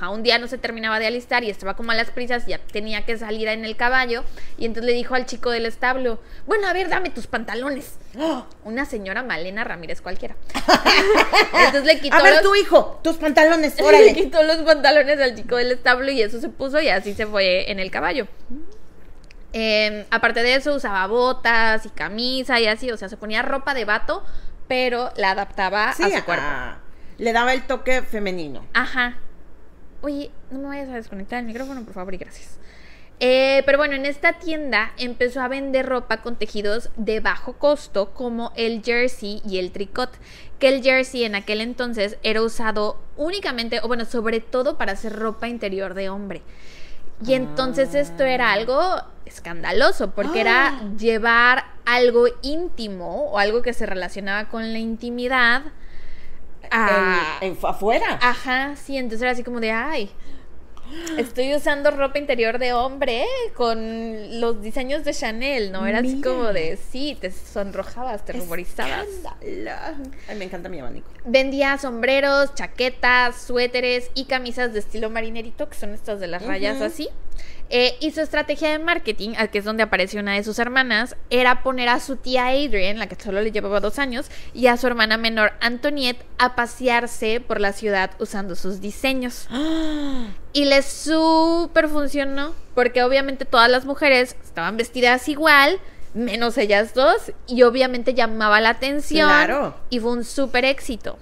un día no se terminaba de alistar y estaba como a las prisas, ya tenía que salir en el caballo, y entonces le dijo al chico del establo, bueno, a ver, dame tus pantalones. ¡Oh! Una señora Malena Ramírez cualquiera. Entonces le quitó, a ver, tu hijo, tus pantalones, órale. Le quitó los pantalones al chico del establo y eso se puso y así se fue en el caballo. Aparte de eso, usaba botas y camisa y así, o sea, se ponía ropa de vato, pero la adaptaba a su cuerpo. Le daba el toque femenino. Ajá. Oye, no me vayas a desconectar el micrófono, por favor, y gracias. Pero bueno, en esta tienda empezó a vender ropa con tejidos de bajo costo, como el jersey y el tricot. Que el jersey en aquel entonces era usado únicamente, o bueno, sobre todo para hacer ropa interior de hombre. Y entonces esto era algo escandaloso, porque era llevar algo íntimo o algo que se relacionaba con la intimidad afuera. Ajá, sí, entonces era así como de, ay, estoy usando ropa interior de hombre con los diseños de Chanel, ¿no? Era así como de, sí, te sonrojabas, te ruborizabas. Ay, me encanta mi abanico. Vendía sombreros, chaquetas, suéteres y camisas de estilo marinerito, que son estas de las rayas así. Y su estrategia de marketing, que es donde aparece una de sus hermanas, era poner a su tía Adrienne, la que solo le llevaba 2 años, y a su hermana menor Antoinette a pasearse por la ciudad usando sus diseños. Y les súper funcionó, porque obviamente todas las mujeres estaban vestidas igual, menos ellas dos, y obviamente llamaba la atención. Claro. Y fue un súper éxito.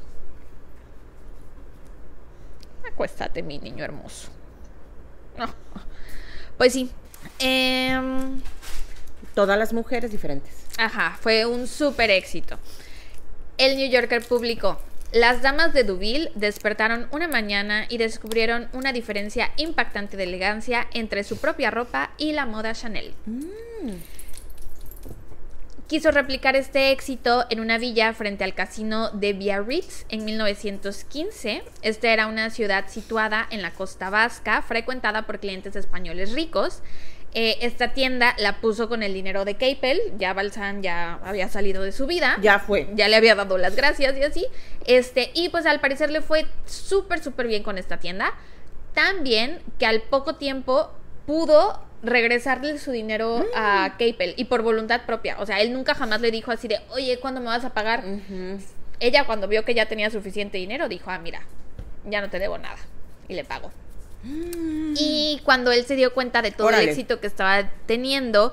Acuéstate, mi niño hermoso. No. Pues sí. Todas las mujeres diferentes. Ajá, fue un súper éxito. El New Yorker publicó: las damas de Deauville despertaron una mañana y descubrieron una diferencia impactante de elegancia entre su propia ropa y la moda Chanel. Quiso replicar este éxito en una villa frente al casino de Biarritz en 1915. Esta era una ciudad situada en la costa vasca, frecuentada por clientes españoles ricos. Esta tienda la puso con el dinero de Capel. Ya Balsan ya había salido de su vida. Ya fue. Ya le había dado las gracias y así. Y pues al parecer le fue súper, súper bien con esta tienda. Tan bien que al poco tiempo pudo regresarle su dinero a Capel, y por voluntad propia. O sea, él nunca jamás le dijo así de, oye, ¿cuándo me vas a pagar? Ella, cuando vio que ya tenía suficiente dinero, dijo, ah, mira, ya no te debo nada, y le pagó. Y cuando él se dio cuenta de todo el éxito que estaba teniendo,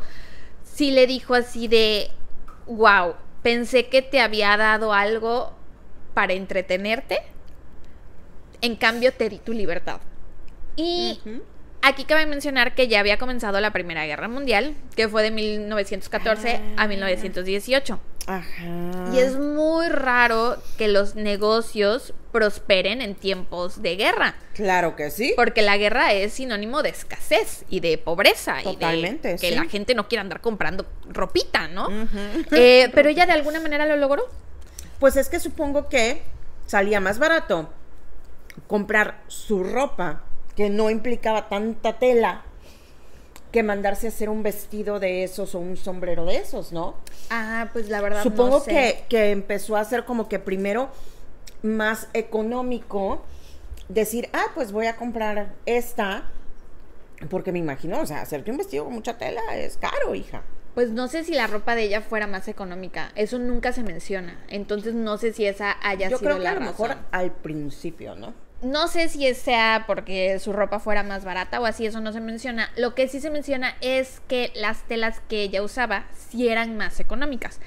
sí le dijo así de, wow, pensé que te había dado algo para entretenerte, en cambio te di tu libertad. Y aquí cabe mencionar que ya había comenzado la Primera Guerra Mundial, que fue de 1914 a 1918. Ajá. Y es muy raro que los negocios prosperen en tiempos de guerra. Claro que sí. Porque la guerra es sinónimo de escasez y de pobreza. Totalmente, y de que la gente no quiera andar comprando ropita, ¿no? Pero ella de alguna manera lo logró. Pues es que supongo que salía más barato comprar su ropa, que no implicaba tanta tela, que mandarse a hacer un vestido de esos o un sombrero de esos, ¿no? Ah, pues la verdad supongo no sé. Que empezó a hacer como que primero más económico, decir, ah, pues voy a comprar esta, porque me imagino, o sea, hacerte un vestido con mucha tela es caro, hija. Pues no sé si la ropa de ella fuera más económica, eso nunca se menciona, entonces no sé si esa haya sido la razón. Yo creo que a lo mejor al principio, ¿no? No sé si sea porque su ropa fuera más barata o así, eso no se menciona. Lo que sí se menciona es que las telas que ella usaba sí eran más económicas.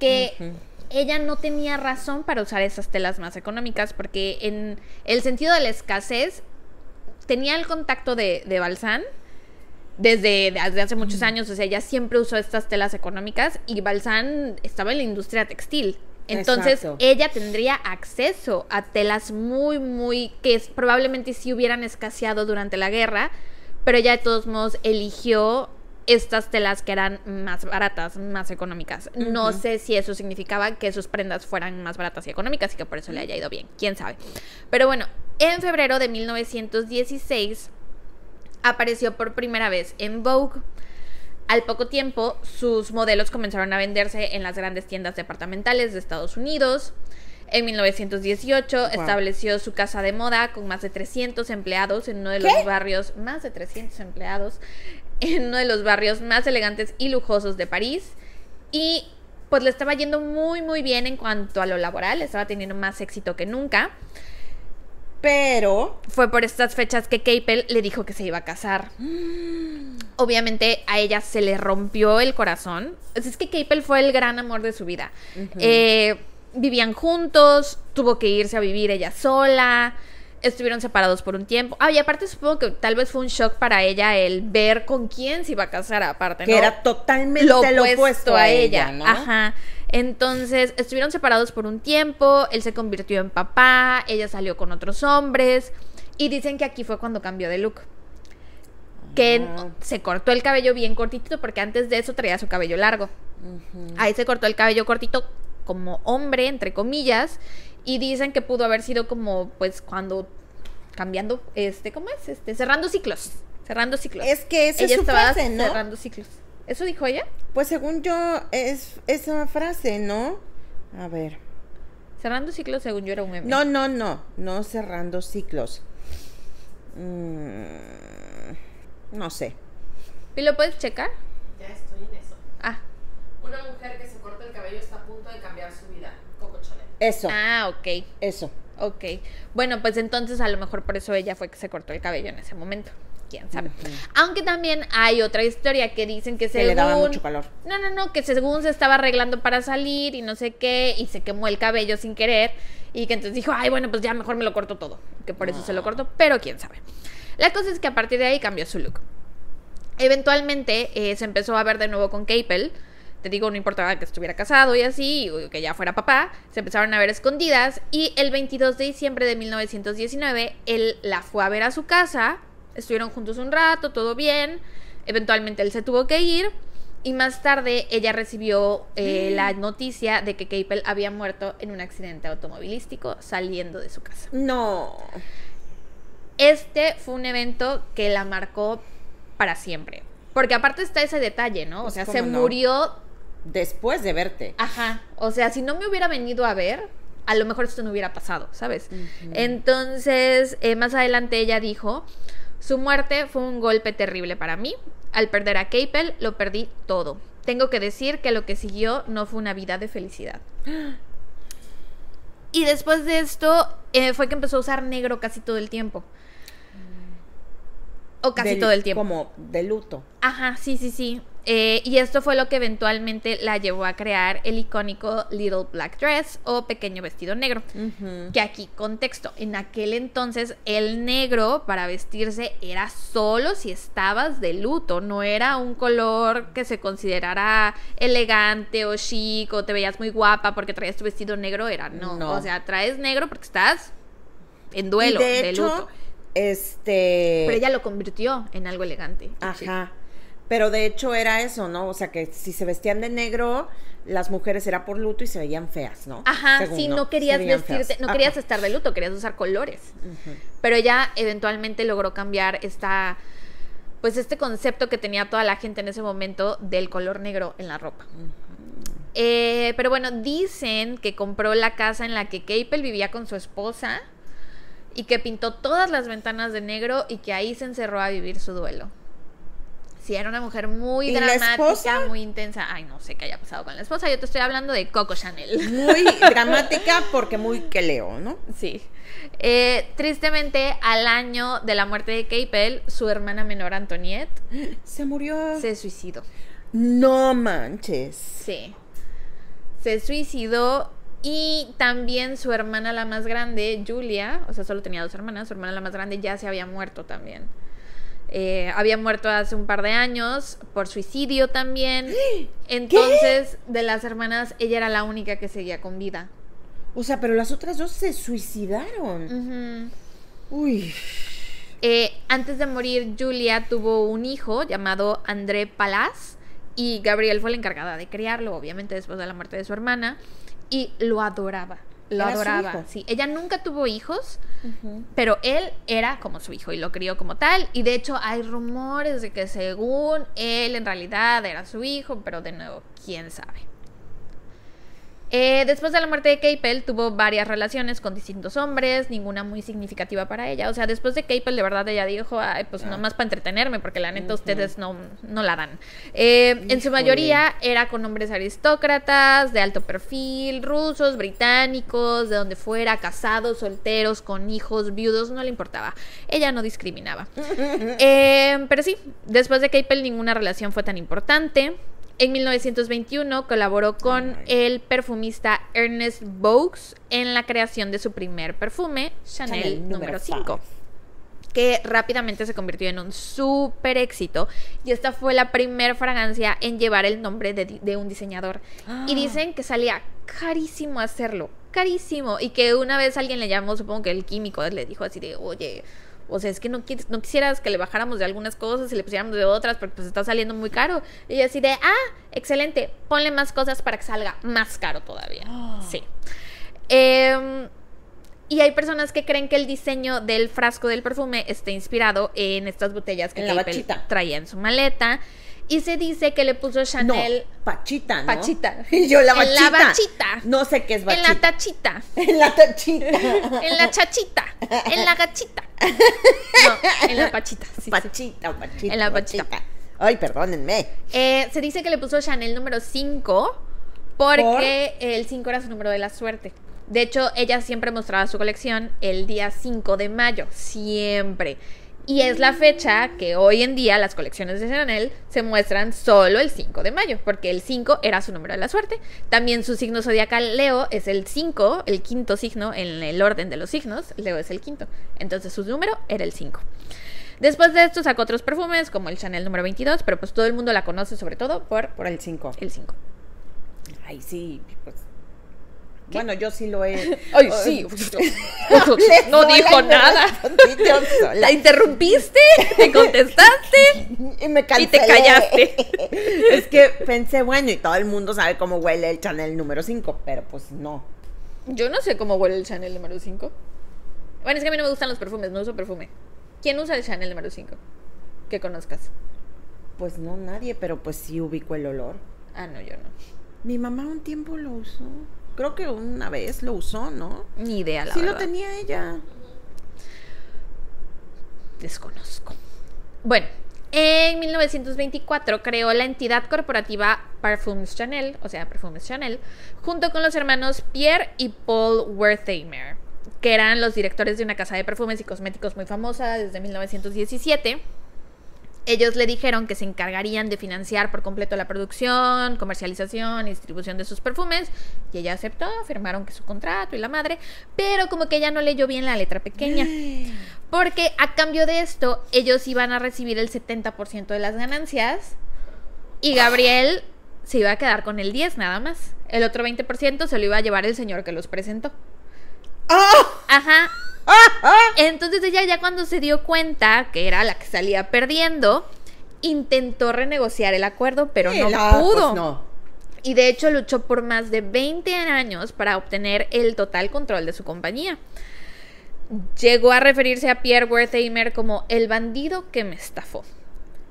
Que ella no tenía razón para usar esas telas más económicas, porque en el sentido de la escasez tenía el contacto de Balsan desde hace muchos años. O sea, ella siempre usó estas telas económicas y Balsan estaba en la industria textil. Entonces, exacto, ella tendría acceso a telas muy, muy... que probablemente sí hubieran escaseado durante la guerra, pero ella de todos modos eligió estas telas que eran más baratas, más económicas. No sé si eso significaba que sus prendas fueran más baratas y económicas y que por eso le haya ido bien. ¿Quién sabe? Pero bueno, en febrero de 1916 apareció por primera vez en Vogue. Al poco tiempo, sus modelos comenzaron a venderse en las grandes tiendas departamentales de Estados Unidos. En 1918 estableció su casa de moda con más de 300 empleados en uno de los barrios... Más de 300 empleados en uno de los barrios más elegantes y lujosos de París. Y pues le estaba yendo muy, muy bien en cuanto a lo laboral. Estaba teniendo más éxito que nunca. Pero fue por estas fechas que Capel le dijo que se iba a casar. Obviamente a ella se le rompió el corazón. Es que Capel fue el gran amor de su vida. Vivían juntos, tuvo que irse a vivir ella sola, estuvieron separados por un tiempo. Y aparte supongo que tal vez fue un shock para ella el ver con quién se iba a casar, aparte, ¿no? Que era totalmente lo opuesto a ella, ¿no? Ajá. Entonces, estuvieron separados por un tiempo, él se convirtió en papá, ella salió con otros hombres, y dicen que aquí fue cuando cambió de look. que se cortó el cabello bien cortito, porque antes de eso traía su cabello largo. Ahí se cortó el cabello cortito como hombre, entre comillas, y dicen que pudo haber sido como, pues, cuando cambiando, ¿cómo es? Cerrando ciclos. Cerrando ciclos. Es que esa es su frase, ¿no? Cerrando ciclos. ¿Eso dijo ella? Pues según yo, es esa frase, ¿no? A ver. Cerrando ciclos, según yo, era un M. No, no, no. No cerrando ciclos. No sé. ¿Y lo puedes checar? Ya estoy en eso. Ah. Una mujer que se corta el cabello está a punto de cambiar su vida. Coco Chanel. Eso. Ah, ok. Eso. Ok. Bueno, pues entonces a lo mejor por eso ella fue que se cortó el cabello en ese momento. Quién sabe. Aunque también hay otra historia que dicen que según... Que le daba mucho calor. No, no, no, que según se estaba arreglando para salir y no sé qué, y se quemó el cabello sin querer, y que entonces dijo, ay, bueno, pues ya mejor me lo corto todo, que por eso se lo cortó, pero quién sabe. La cosa es que a partir de ahí cambió su look. Eventualmente se empezó a ver de nuevo con Capel. Te digo, no importaba que estuviera casado y así, o que ya fuera papá, se empezaron a ver escondidas, y el 22 de diciembre de 1919 él la fue a ver a su casa. Estuvieron juntos un rato, todo bien. Eventualmente él se tuvo que ir. Y más tarde ella recibió la noticia de que Capel había muerto en un accidente automovilístico saliendo de su casa. No. Este fue un evento que la marcó para siempre. Porque aparte está ese detalle, ¿no? Pues o sea, se murió después de verte. Ajá. O sea, si no me hubiera venido a ver, a lo mejor esto no hubiera pasado, ¿sabes? Entonces, más adelante ella dijo... Su muerte fue un golpe terrible para mí. Al perder a Capel, lo perdí todo. Tengo que decir que lo que siguió no fue una vida de felicidad. Y después de esto, fue que empezó a usar negro casi todo el tiempo. O casi todo el tiempo. Como de luto. Ajá, sí, sí, sí. Y esto fue lo que eventualmente la llevó a crear el icónico Little Black Dress o Pequeño Vestido Negro. Que aquí, contexto, en aquel entonces el negro para vestirse era solo si estabas de luto. No era un color que se considerara elegante o chic o te veías muy guapa porque traías tu vestido negro. Era no. O sea, traes negro porque estás en duelo, y de hecho, luto. Pero ella lo convirtió en algo elegante. Ajá. Chic. Pero de hecho era eso, ¿no? O sea, que si se vestían de negro, las mujeres era por luto y se veían feas, ¿no? Ajá, según, sí, no querías vestirte, no querías estar de luto, querías usar colores. Pero ella eventualmente logró cambiar esta, pues este concepto que tenía toda la gente en ese momento del color negro en la ropa. Pero bueno, dicen que compró la casa en la que Capel vivía con su esposa y que pintó todas las ventanas de negro y que ahí se encerró a vivir su duelo. Sí, era una mujer muy dramática, muy intensa. Ay, no sé qué haya pasado con la esposa. Yo te estoy hablando de Coco Chanel. Muy dramática porque muy que leo, ¿no? Sí. Tristemente, al año de la muerte de Capel, su hermana menor Antoinette se murió. Se suicidó. No manches. Sí. Se suicidó. Y también su hermana la más grande, Julia, o sea, solo tenía dos hermanas. Su hermana la más grande ya se había muerto también. Había muerto hace un par de años por suicidio también. Entonces, ¿qué? De las hermanas, ella era la única que seguía con vida. O sea, pero las otras dos se suicidaron. Uy. Antes de morir, Julia tuvo un hijo llamado André Palasse, y Gabrielle fue la encargada de criarlo, obviamente después de la muerte de su hermana, y lo adoraba. Lo adoraba, sí. Ella nunca tuvo hijos, pero él era como su hijo y lo crió como tal. Y de hecho hay rumores de que según él en realidad era su hijo, pero de nuevo, quién sabe. Después de la muerte de Capel tuvo varias relaciones con distintos hombres, ninguna muy significativa para ella. O sea, después de Capel de verdad ella dijo, ay, pues nomás para entretenerme, porque la neta ustedes no la dan. En su mayoría era con hombres aristócratas, de alto perfil, rusos, británicos, de donde fuera, casados, solteros, con hijos, viudos, no le importaba. Ella no discriminaba. Pero sí, después de Capel ninguna relación fue tan importante. En 1921 colaboró con el perfumista Ernest Bogues en la creación de su primer perfume, Chanel número 5, que rápidamente se convirtió en un súper éxito, y esta fue la primera fragancia en llevar el nombre de un diseñador. Y dicen que salía carísimo hacerlo, carísimo, y que una vez alguien le llamó, supongo que el químico le dijo así de, oye... O sea, es que no quisieras que le bajáramos de algunas cosas y le pusiéramos de otras, porque pues está saliendo muy caro. Y así de, ah, excelente, ponle más cosas para que salga más caro todavía. Oh. Sí. Y hay personas que creen que el diseño del frasco del perfume está inspirado en estas botellas que Capel traía en su maleta. Y se dice que le puso Chanel... No, pachita, ¿no? Pachita. Y yo, la bachita. En la bachita. No sé qué es bachita. En la tachita. En la tachita. En la chachita. En la gachita. No, en la pachita. Sí, pachita, sí. Pachita. En la pachita. Pachita. Ay, perdónenme. Se dice que le puso Chanel número 5 porque el 5 era su número de la suerte. De hecho, ella siempre mostraba su colección el día 5 de mayo. Siempre. Y es la fecha que hoy en día las colecciones de Chanel se muestran solo el 5 de mayo, porque el 5 era su número de la suerte. También su signo zodiacal Leo es el 5, el quinto signo en el orden de los signos. Leo es el quinto, entonces su número era el 5. Después de esto sacó otros perfumes como el Chanel número 22, pero pues todo el mundo la conoce sobre todo por el 5. El 5. Ay, sí, pues... ¿Qué? Bueno, yo sí lo he... Ay, sí. No dijo nada. La interrumpiste, te contestaste y me cancelé. Y te callaste. Es que pensé, bueno, y todo el mundo sabe cómo huele el Chanel número 5, pero pues no. Yo no sé cómo huele el Chanel número 5. Bueno, es que a mí no me gustan los perfumes, no uso perfume. ¿Quién usa el Chanel número 5? Que conozcas. Pues no, nadie, pero pues sí ubico el olor. Ah, no, yo no. Mi mamá un tiempo lo usó. Creo que una vez lo usó, ¿no? Ni idea, la verdad. Sí lo tenía ella. Desconozco. Bueno, en 1924 creó la entidad corporativa Parfums Chanel, o sea, Parfums Chanel, junto con los hermanos Pierre y Paul Wertheimer, que eran los directores de una casa de perfumes y cosméticos muy famosa desde 1917. Ellos le dijeron que se encargarían de financiar por completo la producción, comercialización y distribución de sus perfumes. Y ella aceptó, firmaron que su contrato y la madre, pero como que ella no leyó bien la letra pequeña. Porque a cambio de esto, ellos iban a recibir el 70% de las ganancias y Gabrielle se iba a quedar con el 10% nada más. El otro 20% se lo iba a llevar el señor que los presentó. Ajá. Entonces ella ya cuando se dio cuenta que era la que salía perdiendo, intentó renegociar el acuerdo, pero no pudo. Pues no. Y de hecho luchó por más de 20 años para obtener el total control de su compañía. Llegó a referirse a Pierre Wertheimer como el bandido que me estafó.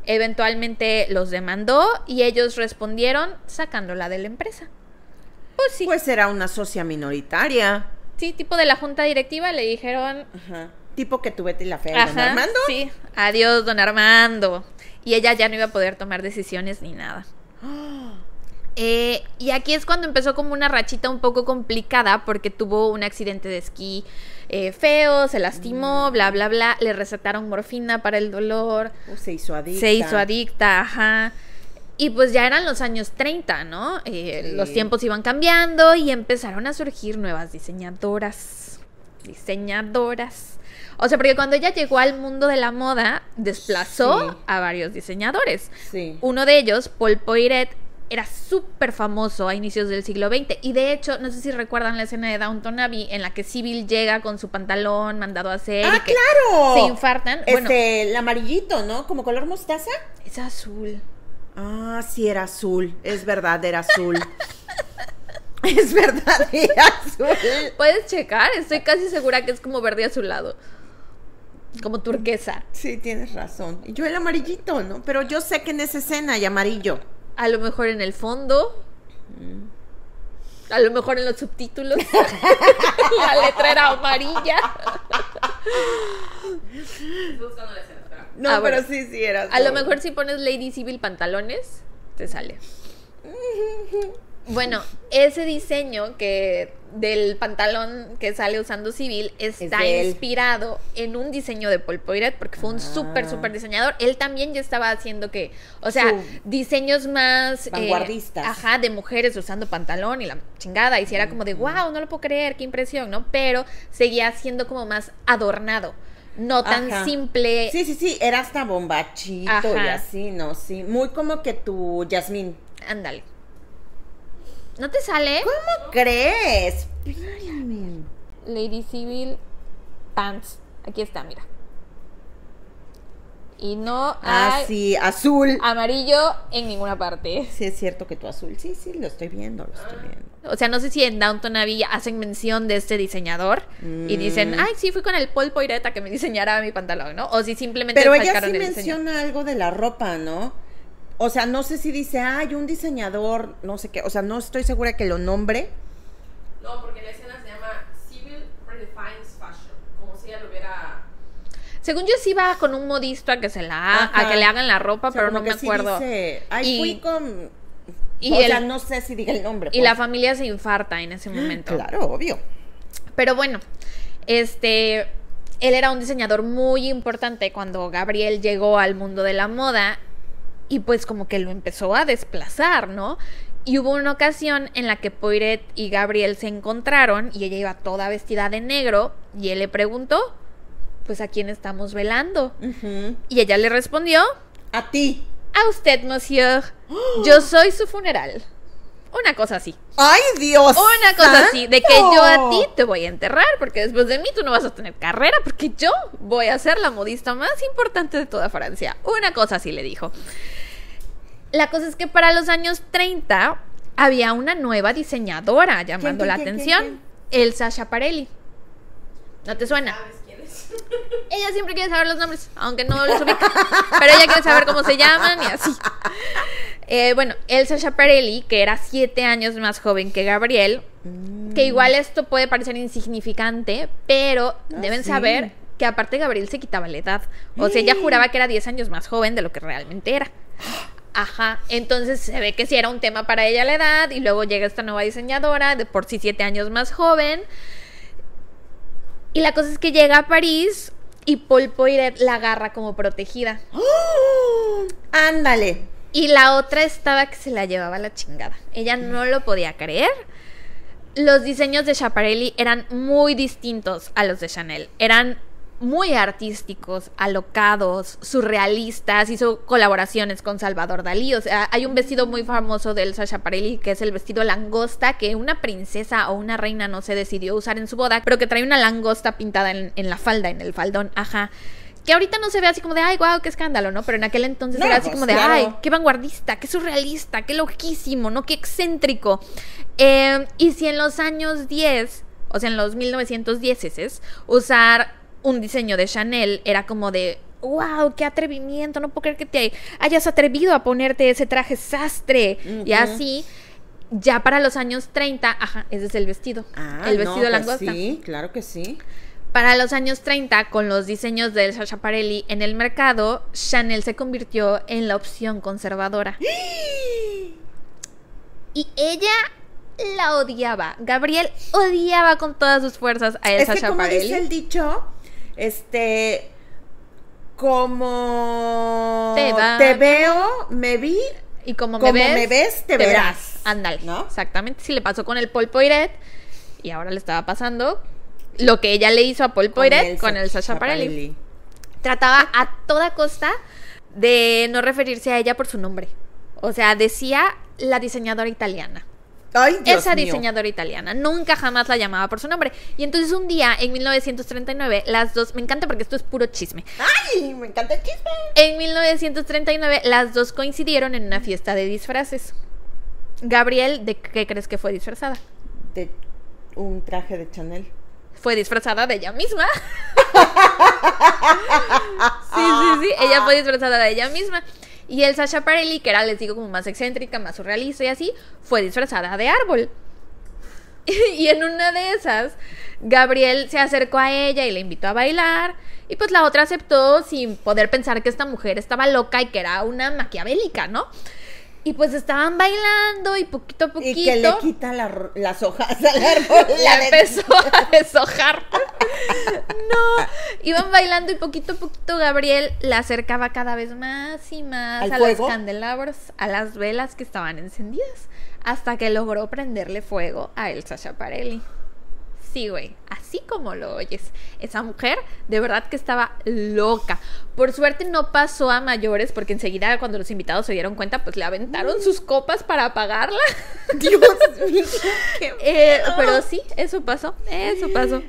Eventualmente los demandó y ellos respondieron sacándola de la empresa. Pues sí. Pues era una socia minoritaria. Sí, tipo de la junta directiva, le dijeron... Ajá. Tipo que tú vete y la fea, don Armando. Sí, adiós, don Armando. Y ella ya no iba a poder tomar decisiones ni nada. Y aquí es cuando empezó como una rachita un poco complicada, porque tuvo un accidente de esquí feo, se lastimó, bla, bla, bla. Le recetaron morfina para el dolor. Se hizo adicta. Ajá. Y pues ya eran los años 30, ¿no? Sí. Los tiempos iban cambiando y empezaron a surgir nuevas diseñadoras. O sea, porque cuando ella llegó al mundo de la moda, desplazó a varios diseñadores. Sí. Uno de ellos, Paul Poiret, era súper famoso a inicios del siglo XX. Y de hecho, no sé si recuerdan la escena de Downton Abbey en la que Sybil llega con su pantalón mandado a hacer. ¡Ah, y claro! Se infartan. Bueno, el amarillito, ¿no? Como color mostaza. Es azul. Ah, sí, era azul. Es verdad, era azul. Es verdad, era azul. Puedes checar, estoy casi segura que es como verde azulado. Como turquesa. Sí, tienes razón. Y yo el amarillito, ¿no? Pero yo sé que en esa escena hay amarillo. A lo mejor en el fondo. A lo mejor en los subtítulos. La letra era amarilla. No, ah, bueno, pero sí era azul. A lo mejor si pones Lady Sybil pantalones, te sale. Bueno, ese diseño que del pantalón que sale usando Sybil está inspirado en un diseño de Paul Poiret, porque fue un súper diseñador. Él también ya estaba haciendo que, o sea, diseños más vanguardistas. Ajá, de mujeres usando pantalón y la chingada. Y si era como de, wow, no lo puedo creer, qué impresión, ¿no? Pero seguía siendo como más adornado. No tan simple. Sí, era hasta bombachito y así, ¿no? Sí, muy como que tu Yasmín. Ándale. ¿No te sale? ¿Cómo crees? Lady Sybil Pants. Aquí está, mira. y no hay azul, amarillo en ninguna parte. Sí, es cierto que tu azul, sí, lo estoy viendo, O sea, no sé si en Downton Abbey hacen mención de este diseñador y dicen, ay, sí, fui con el Paul Poiret a que me diseñara mi pantalón, ¿no? O si simplemente pero ella sí menciona algo de la ropa, ¿no? O sea, no sé si dice, hay un diseñador, no sé qué, o sea, no estoy segura que lo nombre. No, porque la escena se llama Civil Redefines Fashion, como si ella lo hubiera... Según yo sí va con un modisto a que le hagan la ropa, o sea, pero no me acuerdo. Sí dice, ay, fui con... Y o sea, no sé si diga el nombre. Pues. Y la familia se infarta en ese momento. Claro, obvio. Pero bueno, él era un diseñador muy importante cuando Gabrielle llegó al mundo de la moda y pues como que lo empezó a desplazar, ¿no? Y hubo una ocasión en la que Poiret y Gabrielle se encontraron y ella iba toda vestida de negro y él le preguntó, pues ¿a quién estamos velando? Y ella le respondió, a ti. A usted, monsieur. Yo soy su funeral. Una cosa así. ¡Ay, Dios! Una cosa así, de que yo a ti te voy a enterrar, porque después de mí tú no vas a tener carrera, porque yo voy a ser la modista más importante de toda Francia. Una cosa así le dijo. La cosa es que para los años 30 había una nueva diseñadora llamando la atención. Elsa Schiaparelli. ¿No te suena? Ella siempre quiere saber los nombres, aunque no los ubica, pero ella quiere saber cómo se llaman y así. Bueno, Elsa Schiaparelli, que era 7 años más joven que Gabrielle, que igual esto puede parecer insignificante, pero deben saber que aparte Gabrielle se quitaba la edad. O sea, ella juraba que era 10 años más joven de lo que realmente era. Ajá, entonces se ve que sí era un tema para ella la edad, y luego llega esta nueva diseñadora, de por sí 7 años más joven. Y la cosa es que llega a París y Paul Poiret la agarra como protegida. ¡Oh! ¡Ándale! Y la otra estaba que se la llevaba la chingada. Ella no lo podía creer. Los diseños de Schiaparelli eran muy distintos a los de Chanel. Eran muy artísticos, alocados, surrealistas. Hizo colaboraciones con Salvador Dalí. O sea, hay un vestido muy famoso de Elsa Schiaparelli que es el vestido langosta que una princesa o una reina no se decidió usar en su boda, pero que trae una langosta pintada en la falda, en el faldón, que ahorita no se ve así como de, ay, guau, qué escándalo, ¿no? Pero en aquel entonces era así como de, ay, qué vanguardista, qué surrealista, qué loquísimo, ¿no? Qué excéntrico. Y si en los años 10, o sea, en los 1910s, usar un diseño de Chanel era como de, wow, qué atrevimiento, no puedo creer que te hayas atrevido a ponerte ese traje sastre. Y así, ya para los años 30, ese es el vestido. El vestido langosta. Pues sí, claro que sí. Para los años 30, con los diseños de Elsa Schiaparelli en el mercado, Chanel se convirtió en la opción conservadora. Y ella... la odiaba. Gabrielle odiaba con todas sus fuerzas a Elsa Schiaparelli. Es que, como dice el dicho, como te veo, me vi, y como me ves, te verás. Ándale, ¿no? Exactamente. Sí, le pasó con el Paul Poiret, y ahora le estaba pasando lo que ella le hizo a Paul Poiret con Elsa Schiaparelli. Trataba a toda costa de no referirse a ella por su nombre. O sea, decía la diseñadora italiana. Ay, esa diseñadora italiana nunca jamás la llamaba por su nombre. Y entonces un día, en 1939, las dos... Me encanta porque esto es puro chisme. ¡Ay! Me encanta el chisme. En 1939, las dos coincidieron en una fiesta de disfraces. Gabrielle, ¿de qué crees que fue disfrazada? De un traje de Chanel. Fue disfrazada de ella misma. Sí, ella fue disfrazada de ella misma. Y Elsa Schiaparelli, que era, les digo, como más excéntrica, más surrealista y así, fue disfrazada de árbol. Y en una de esas, Gabrielle se acercó a ella y la invitó a bailar. Y pues la otra aceptó sin poder pensar que esta mujer estaba loca y que era una maquiavélica, ¿no? Y pues estaban bailando y poquito a poquito... Y que le quita las hojas al árbol. La empezó a deshojar. No, iban bailando y poquito a poquito Gabrielle la acercaba cada vez más y más a los candelabros, a las velas que estaban encendidas, hasta que logró prenderle fuego a Elsa Schiaparelli. Sí, güey, así como lo oyes. Esa mujer de verdad que estaba loca. Por suerte no pasó a mayores, porque enseguida cuando los invitados se dieron cuenta, pues le aventaron sus copas para apagarla. Dios mío, qué... pero sí, eso pasó, eso pasó.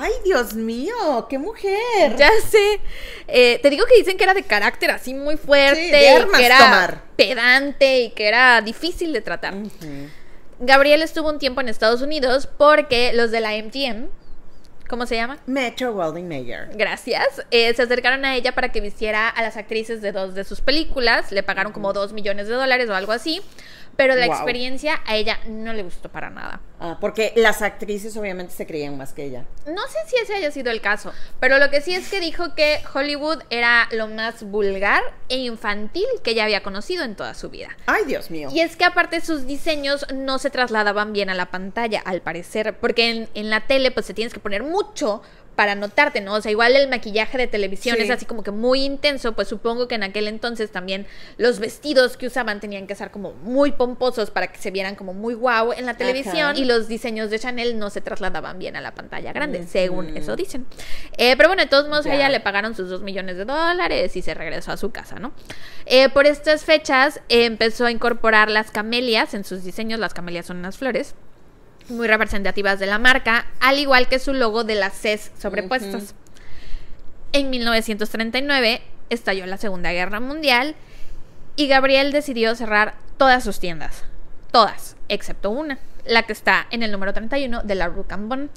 ¡Ay, Dios mío! ¡Qué mujer! Ya sé. Te digo que dicen que era de carácter así muy fuerte. Sí, de armas y que era pedante y que era difícil de tratar. Uh-huh. Gabrielle estuvo un tiempo en Estados Unidos porque los de la MGM... ¿Cómo se llama? Metro Goldwyn Mayer. Gracias. Se acercaron a ella para que vistiera a las actrices de dos de sus películas. Le pagaron como $2 millones o algo así. Pero la experiencia a ella no le gustó para nada. Ah, porque las actrices obviamente se creían más que ella. No sé si ese haya sido el caso, pero lo que sí es que dijo que Hollywood era lo más vulgar e infantil que ella había conocido en toda su vida. ¡Ay, Dios mío! Y es que aparte sus diseños no se trasladaban bien a la pantalla, al parecer. Porque en la tele pues te tienes que poner mucho para notarte, ¿no? O sea, igual el maquillaje de televisión es así como que muy intenso, pues supongo que en aquel entonces también los vestidos que usaban tenían que ser como muy pomposos para que se vieran como muy guau en la televisión, y los diseños de Chanel no se trasladaban bien a la pantalla grande, según eso dicen. Pero bueno, de todos momodos a ella le pagaron sus $2 millones y se regresó a su casa, ¿no? Por estas fechas empezó a incorporar las camelias en sus diseños. Las camelias son unas flores muy representativas de la marca, al igual que su logo de las Cs sobrepuestas. En 1939 estalló la Segunda Guerra Mundial y Gabrielle decidió cerrar todas sus tiendas, todas, excepto una, la que está en el número 31 de la Rue Cambon.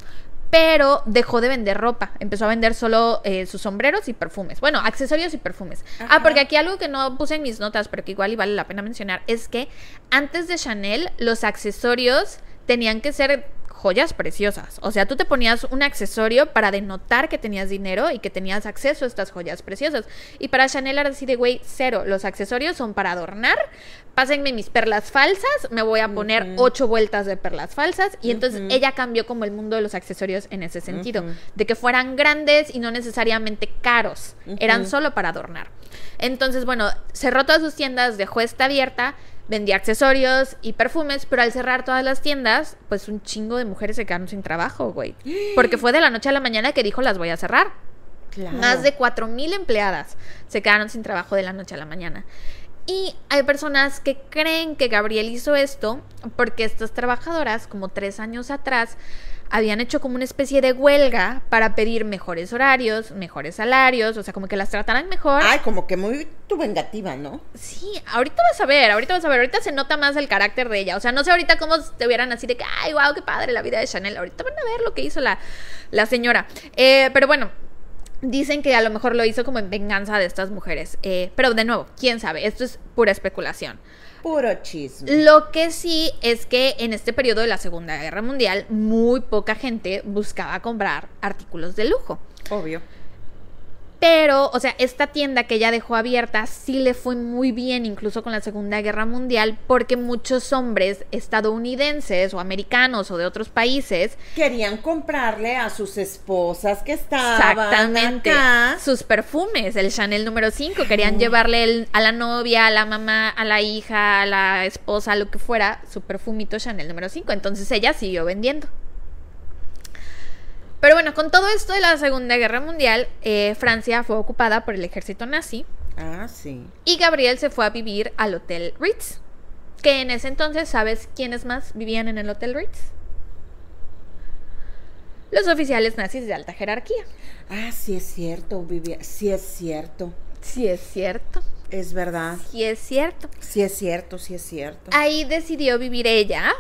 Pero dejó de vender ropa, empezó a vender solo sus sombreros y perfumes. Bueno, accesorios y perfumes. Ajá. Ah, porque aquí algo que no puse en mis notas, pero que igual y vale la pena mencionar, es que antes de Chanel, los accesorios tenían que ser joyas preciosas. O sea, tú te ponías un accesorio para denotar que tenías dinero y que tenías acceso a estas joyas preciosas. Y para Chanel era así de, güey, cero. Los accesorios son para adornar. Pásenme mis perlas falsas. Me voy a poner 8 vueltas de perlas falsas. Y entonces ella cambió como el mundo de los accesorios en ese sentido. De que fueran grandes y no necesariamente caros. Eran solo para adornar. Entonces, bueno, cerró todas sus tiendas, dejó esta abierta. Vendía accesorios y perfumes, pero al cerrar todas las tiendas, pues un chingo de mujeres se quedaron sin trabajo, güey. Porque fue de la noche a la mañana que dijo, las voy a cerrar. Claro. Más de 4,000 empleadas se quedaron sin trabajo de la noche a la mañana. Y hay personas que creen que Gabrielle hizo esto porque estas trabajadoras, como 3 años atrás, habían hecho como una especie de huelga para pedir mejores horarios, mejores salarios, o sea, como que las trataran mejor. Ay, como que muy tu vengativa, ¿no? Sí, ahorita vas a ver, ahorita vas a ver. Ahorita se nota más el carácter de ella. O sea, no sé ahorita cómo te vieran así de que, ay, wow, qué padre la vida de Chanel. Ahorita van a ver lo que hizo la señora. Pero bueno, dicen que a lo mejor lo hizo como en venganza de estas mujeres. Pero de nuevo, quién sabe, esto es pura especulación. Puro chisme. Lo que sí es que en este periodo de la Segunda Guerra Mundial muy poca gente buscaba comprar artículos de lujo. Obvio. Pero, o sea, esta tienda que ella dejó abierta sí le fue muy bien incluso con la Segunda Guerra Mundial, porque muchos hombres estadounidenses o americanos o de otros países querían comprarle a sus esposas que estaban acá sus perfumes, el Chanel número 5, querían llevarle a la novia, a la mamá, a la hija, a la esposa, a lo que fuera, su perfumito Chanel número 5. Entonces ella siguió vendiendo. Pero bueno, con todo esto de la Segunda Guerra Mundial, Francia fue ocupada por el ejército nazi. Ah, sí. Y Gabrielle se fue a vivir al Hotel Ritz, que en ese entonces, ¿sabes quiénes más vivían en el Hotel Ritz? Los oficiales nazis de alta jerarquía. Ah, sí es cierto, vivía. Sí es cierto. Sí es cierto. Es verdad. Sí es cierto. Sí es cierto, sí es cierto. Ahí decidió vivir ella,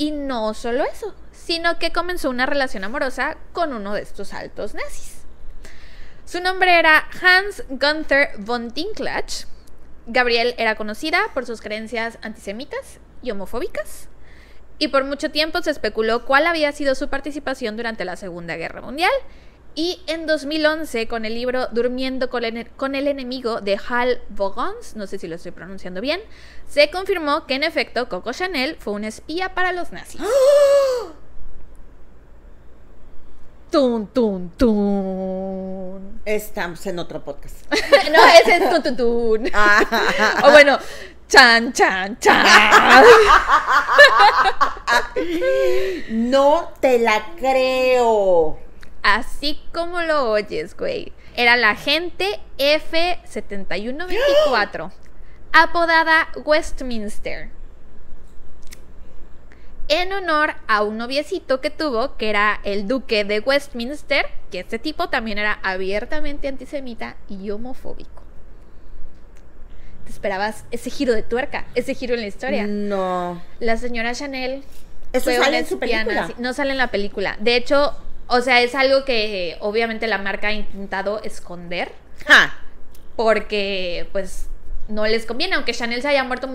y no solo eso, sino que comenzó una relación amorosa con uno de estos altos nazis. Su nombre era Hans Gunther von Dinklage. Gabrielle era conocida por sus creencias antisemitas y homofóbicas, y por mucho tiempo se especuló cuál había sido su participación durante la Segunda Guerra Mundial. Y en 2011, con el libro Durmiendo con el enemigo de Hal Vogons, no sé si lo estoy pronunciando bien, se confirmó que en efecto Coco Chanel fue una espía para los nazis. ¡Oh! Tun, tun, tun. Estamos en otro podcast. No, ese es tun, tun, tun. O bueno, chan, chan, chan. No te la creo. Así como lo oyes, güey. Era la agente F-7124, apodada Westminster. en honor a un noviecito que tuvo, que era el duque de Westminster, que este tipo también era abiertamente antisemita y homofóbico. ¿Te esperabas ese giro de tuerca, ese giro en la historia? No. La señora Chanel... ¿Eso sale en su película? No sale en la película. De hecho, o sea, es algo que obviamente la marca ha intentado esconder. ¡Ja! Porque, pues... no les conviene, aunque Chanel se haya muerto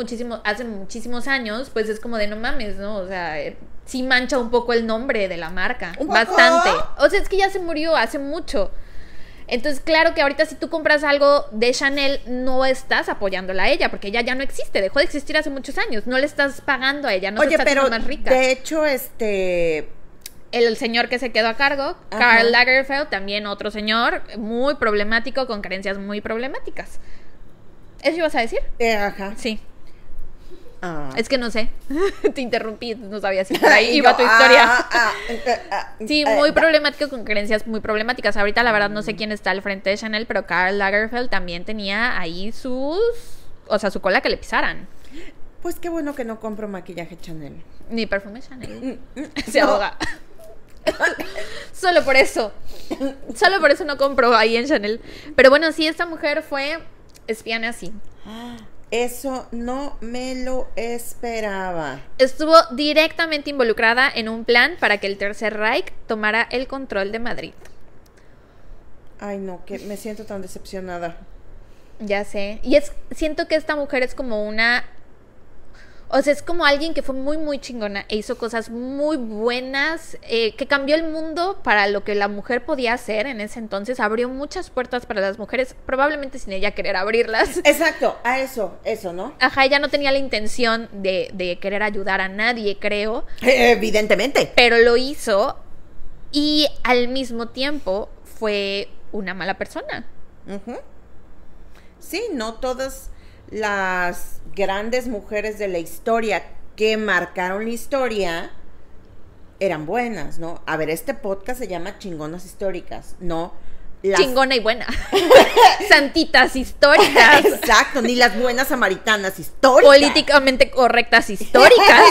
hace muchísimos años, pues es como de no mames, ¿no? O sea, sí mancha un poco el nombre de la marca, bastante. O sea, es que ya se murió hace mucho. Entonces, claro que ahorita si tú compras algo de Chanel, no estás apoyándola a ella, porque ella ya no existe, dejó de existir hace muchos años, no le estás pagando a ella, no se está haciendo más rica. De hecho, el señor que se quedó a cargo, ajá, Karl Lagerfeld, también otro señor muy problemático, con creencias muy problemáticas. ¿Eso ibas a decir? Ajá. Sí. Ah. Es que no sé. Te interrumpí, no sabía si por ahí iba tu historia. Sí, muy problemático, con creencias muy problemáticas. Ahorita la verdad no sé quién está al frente de Chanel, pero Karl Lagerfeld también tenía ahí sus... o sea, su cola que le pisaran. Pues qué bueno que no compro maquillaje Chanel. Ni perfume Chanel. Se ahoga. Solo por eso. Solo por eso no compro ahí en Chanel. Pero bueno, sí, esta mujer fue... espía así. Eso no me lo esperaba. Estuvo directamente involucrada en un plan para que el Tercer Reich tomara el control de Madrid. Ay, no, que me siento tan decepcionada. Ya sé. Y siento que esta mujer es como una... o sea, es como alguien que fue muy, muy chingona e hizo cosas muy buenas, que cambió el mundo para lo que la mujer podía hacer en ese entonces. Abrió muchas puertas para las mujeres, probablemente sin ella querer abrirlas. Exacto, a eso, ¿no? Ajá, ella no tenía la intención de querer ayudar a nadie, creo. Evidentemente. Pero lo hizo y al mismo tiempo fue una mala persona. Uh-huh. Sí, no todas... las grandes mujeres de la historia que marcaron la historia eran buenas, ¿no? A ver, este podcast se llama Chingonas Históricas, ¿no? Chingona y buena. Santitas históricas. Exacto, ni las buenas samaritanas históricas. Políticamente correctas históricas.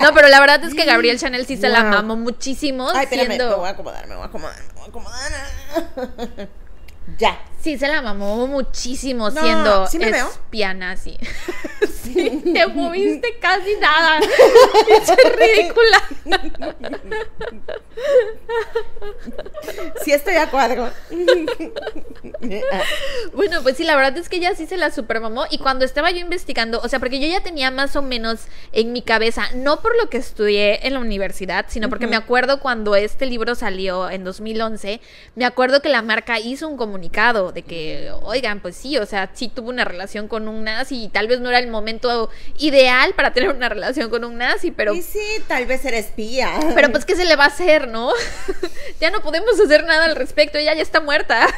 No, pero la verdad es que Gabrielle Chanel sí se la mamó muchísimo. Ay, espérame, me voy a acomodar, Ya. Sí, se la mamó muchísimo siendo espía nazi. Sí, te moviste casi nada. Es ridícula. Sí, estoy a cuadro. Bueno, pues sí, la verdad es que ella sí se la supermamó. Y cuando estaba yo investigando, o sea, porque yo ya tenía más o menos en mi cabeza, no por lo que estudié en la universidad, sino porque me acuerdo cuando este libro salió en 2011, me acuerdo que la marca hizo un comunicado de que, oigan, pues sí, o sea, sí tuvo una relación con un nazi y tal vez no era el momento ideal para tener una relación con un nazi, pero... sí, sí, tal vez era espía. Pero pues, ¿qué se le va a hacer, no? Ya no podemos hacer nada al respecto, ella ya está muerta.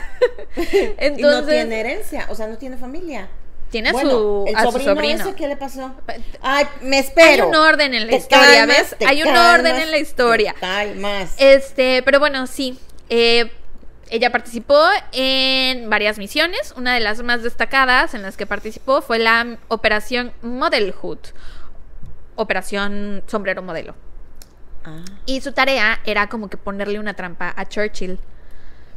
Entonces, y no tiene herencia, o sea, no tiene familia. Tiene a su sobrino. ¿Eso qué le pasó? Ay, me espero. Hay un orden en la historia, ¿ves? Hay un orden en la historia. Calmas. Pero bueno, sí, ella participó en varias misiones. Una de las más destacadas en las que participó fue la Operación Modelhood, Operación Sombrero Modelo. Ah. Y su tarea era como que ponerle una trampa a Churchill,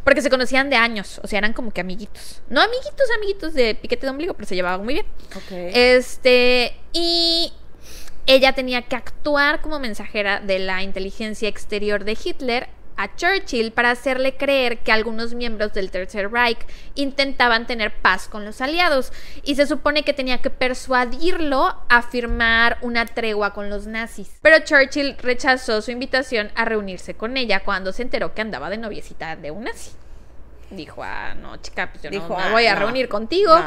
porque se conocían de años, o sea, eran como que amiguitos. No amiguitos, amiguitos de piquete de ombligo, pero se llevaban muy bien. Okay. Y ella tenía que actuar como mensajera de la inteligencia exterior de Hitler a Churchill para hacerle creer que algunos miembros del Tercer Reich intentaban tener paz con los aliados, y se supone que tenía que persuadirlo a firmar una tregua con los nazis. Pero Churchill rechazó su invitación a reunirse con ella cuando se enteró que andaba de noviecita de un nazi. Dijo, ah, no, chica, pues yo no me voy a reunir contigo.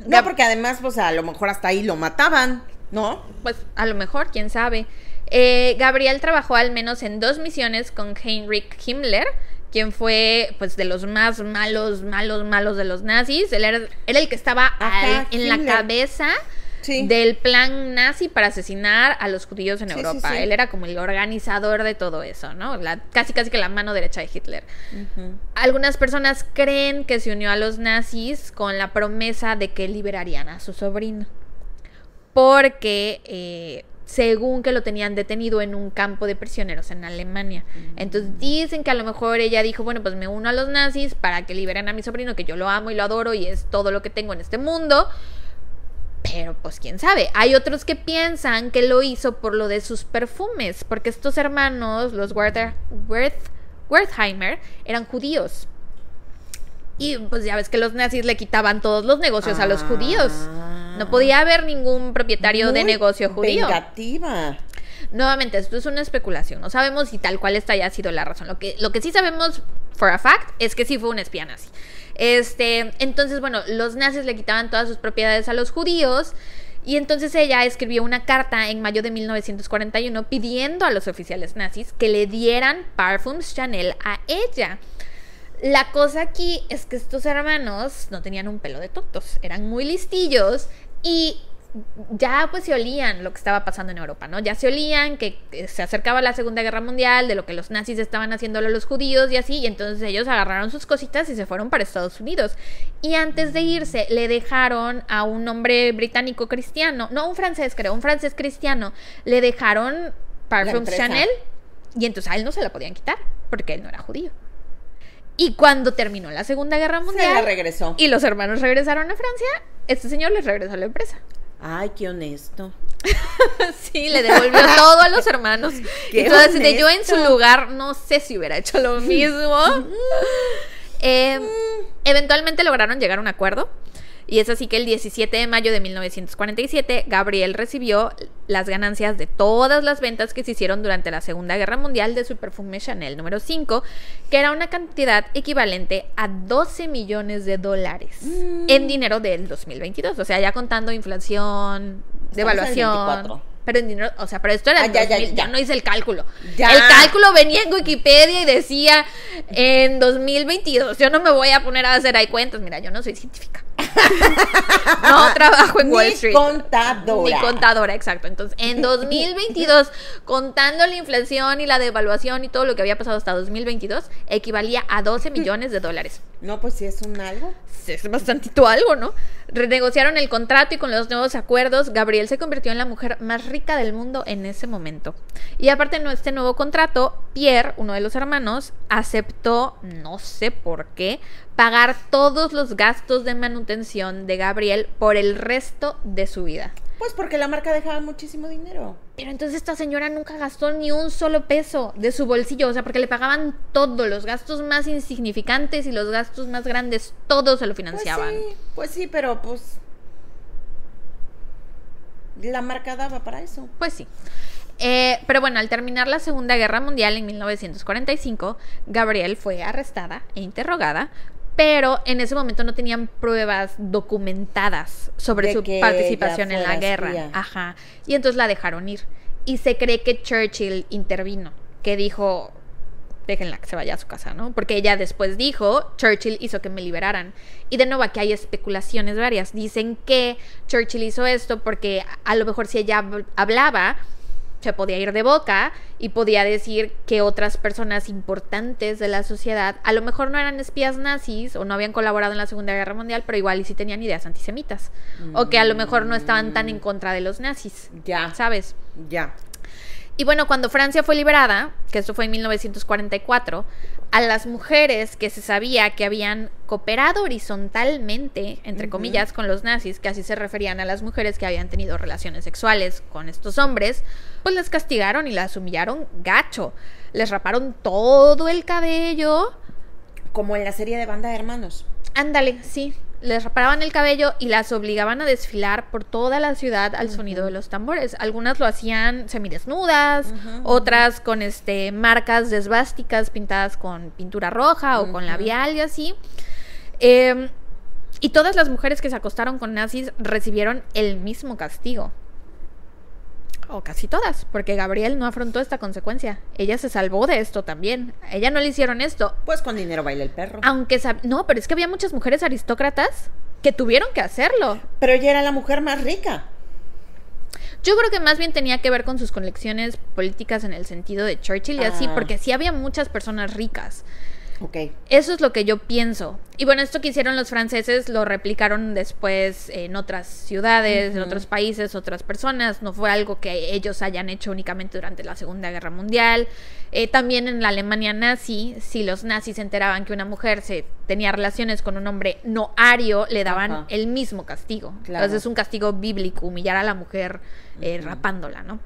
No, porque además, pues a lo mejor hasta ahí lo mataban, ¿no? Pues a lo mejor, quién sabe. Gabrielle trabajó al menos en 2 misiones con Heinrich Himmler, quien fue pues de los más malos de los nazis. Él era el que estaba en la cabeza del plan nazi para asesinar a los judíos en Europa. Él era como el organizador de todo eso, ¿no? Casi que la mano derecha de Hitler. Algunas personas creen que se unió a los nazis con la promesa de que liberarían a su sobrino, porque según que lo tenían detenido en un campo de prisioneros en Alemania. Entonces dicen que a lo mejor ella dijo, bueno, pues me uno a los nazis para que liberen a mi sobrino, que yo lo amo y lo adoro y es todo lo que tengo en este mundo. Pero pues quién sabe. Hay otros que piensan que lo hizo por lo de sus perfumes, porque estos hermanos, los Wertheimer, eran judíos. Y pues ya ves que los nazis le quitaban todos los negocios a los judíos. No podía haber ningún propietario de negocio judío. Vengativa. Nuevamente, esto es una especulación. No sabemos si tal cual esta haya sido la razón. Lo que sí sabemos, for a fact, es que sí fue un espía nazi. Entonces, bueno, los nazis le quitaban todas sus propiedades a los judíos. Y entonces ella escribió una carta en mayo de 1941 pidiendo a los oficiales nazis que le dieran Parfums Chanel a ella. La cosa aquí es que estos hermanos no tenían un pelo de tontos, eran muy listillos y ya pues se olían lo que estaba pasando en Europa, ¿no? Ya se olían que se acercaba la Segunda Guerra Mundial, de lo que los nazis estaban haciéndole a los judíos y así, y entonces ellos agarraron sus cositas y se fueron para Estados Unidos. Y antes de irse le dejaron a un hombre británico cristiano, no, un francés creo, un francés cristiano, le dejaron Parfums Chanel y entonces a él no se la podían quitar porque él no era judío. Y cuando terminó la Segunda Guerra Mundial, se la regresó. Y los hermanos regresaron a Francia, este señor les regresó a la empresa. Ay, qué honesto. Sí, le devolvió todo a los hermanos. Entonces, yo en su lugar no sé si hubiera hecho lo mismo. Eventualmente lograron llegar a un acuerdo. Y es así que el 17 de mayo de 1947, Gabrielle recibió las ganancias de todas las ventas que se hicieron durante la Segunda Guerra Mundial de su perfume Chanel número 5, que era una cantidad equivalente a $12 millones en dinero del 2022. O sea, ya contando inflación, devaluación. Pero en dinero, o sea, pero esto era... ya no hice el cálculo. Ya. El cálculo venía en Wikipedia y decía en 2022. Yo no me voy a poner a hacer ahí cuentas. Mira, yo no soy científica. No trabajo en Wall Street. Ni contadora. Ni contadora, exacto. Entonces, en 2022, contando la inflación y la devaluación y todo lo que había pasado hasta 2022, equivalía a $12 millones. No, pues sí es un algo. Sí, es bastantito algo, ¿no? Renegociaron el contrato y con los nuevos acuerdos, Gabrielle se convirtió en la mujer más rica del mundo en ese momento. Y aparte de este nuevo contrato, Pierre, uno de los hermanos, aceptó, no sé por qué, pagar todos los gastos de manutención de Gabrielle por el resto de su vida. Pues porque la marca dejaba muchísimo dinero. Pero entonces esta señora nunca gastó ni un solo peso de su bolsillo, o sea, porque le pagaban todo, los gastos más insignificantes y los gastos más grandes, todos se lo financiaban. Pues sí, pero pues... la marca daba para eso. Pues sí. Pero bueno, al terminar la Segunda Guerra Mundial en 1945, Gabrielle fue arrestada e interrogada, pero en ese momento no tenían pruebas documentadas sobre su participación en la guerra. Ajá. Y entonces la dejaron ir. Y se cree que Churchill intervino, que dijo, déjenla que se vaya a su casa, ¿no? Porque ella después dijo, Churchill hizo que me liberaran. Y de nuevo aquí hay especulaciones varias. Dicen que Churchill hizo esto porque a lo mejor si ella hablaba, se podía ir de boca y podía decir que otras personas importantes de la sociedad a lo mejor no eran espías nazis o no habían colaborado en la Segunda Guerra Mundial, pero igual y sí tenían ideas antisemitas, o que a lo mejor no estaban tan en contra de los nazis, ¿sabes? Y bueno, cuando Francia fue liberada, que esto fue en 1944, a las mujeres que se sabía que habían cooperado horizontalmente, entre comillas, con los nazis, que así se referían a las mujeres que habían tenido relaciones sexuales con estos hombres, pues las castigaron y las humillaron gacho. Les raparon todo el cabello. Como en la serie de Banda de Hermanos. Ándale, sí. Les rapaban el cabello y las obligaban a desfilar por toda la ciudad al sonido de los tambores. Algunas lo hacían semidesnudas, otras con marcas de esvásticas pintadas con pintura roja o con labial y así. Y todas las mujeres que se acostaron con nazis recibieron el mismo castigo. O casi todas, porque Gabrielle no afrontó esta consecuencia. Ella se salvó de esto también. A ella no le hicieron esto. Pues con dinero baila el perro. Aunque no, pero es que había muchas mujeres aristócratas que tuvieron que hacerlo. Pero ella era la mujer más rica. Yo creo que más bien tenía que ver con sus conexiones políticas en el sentido de Churchill y así, porque sí había muchas personas ricas. Okay. Eso es lo que yo pienso. Y bueno, esto que hicieron los franceses lo replicaron después en otras ciudades, en otros países, otras personas. No fue algo que ellos hayan hecho únicamente durante la Segunda Guerra Mundial. También en la Alemania nazi, si los nazis se enteraban que una mujer se tenía relaciones con un hombre no ario, le daban el mismo castigo. Claro. Entonces es un castigo bíblico, humillar a la mujer rapándola, ¿no?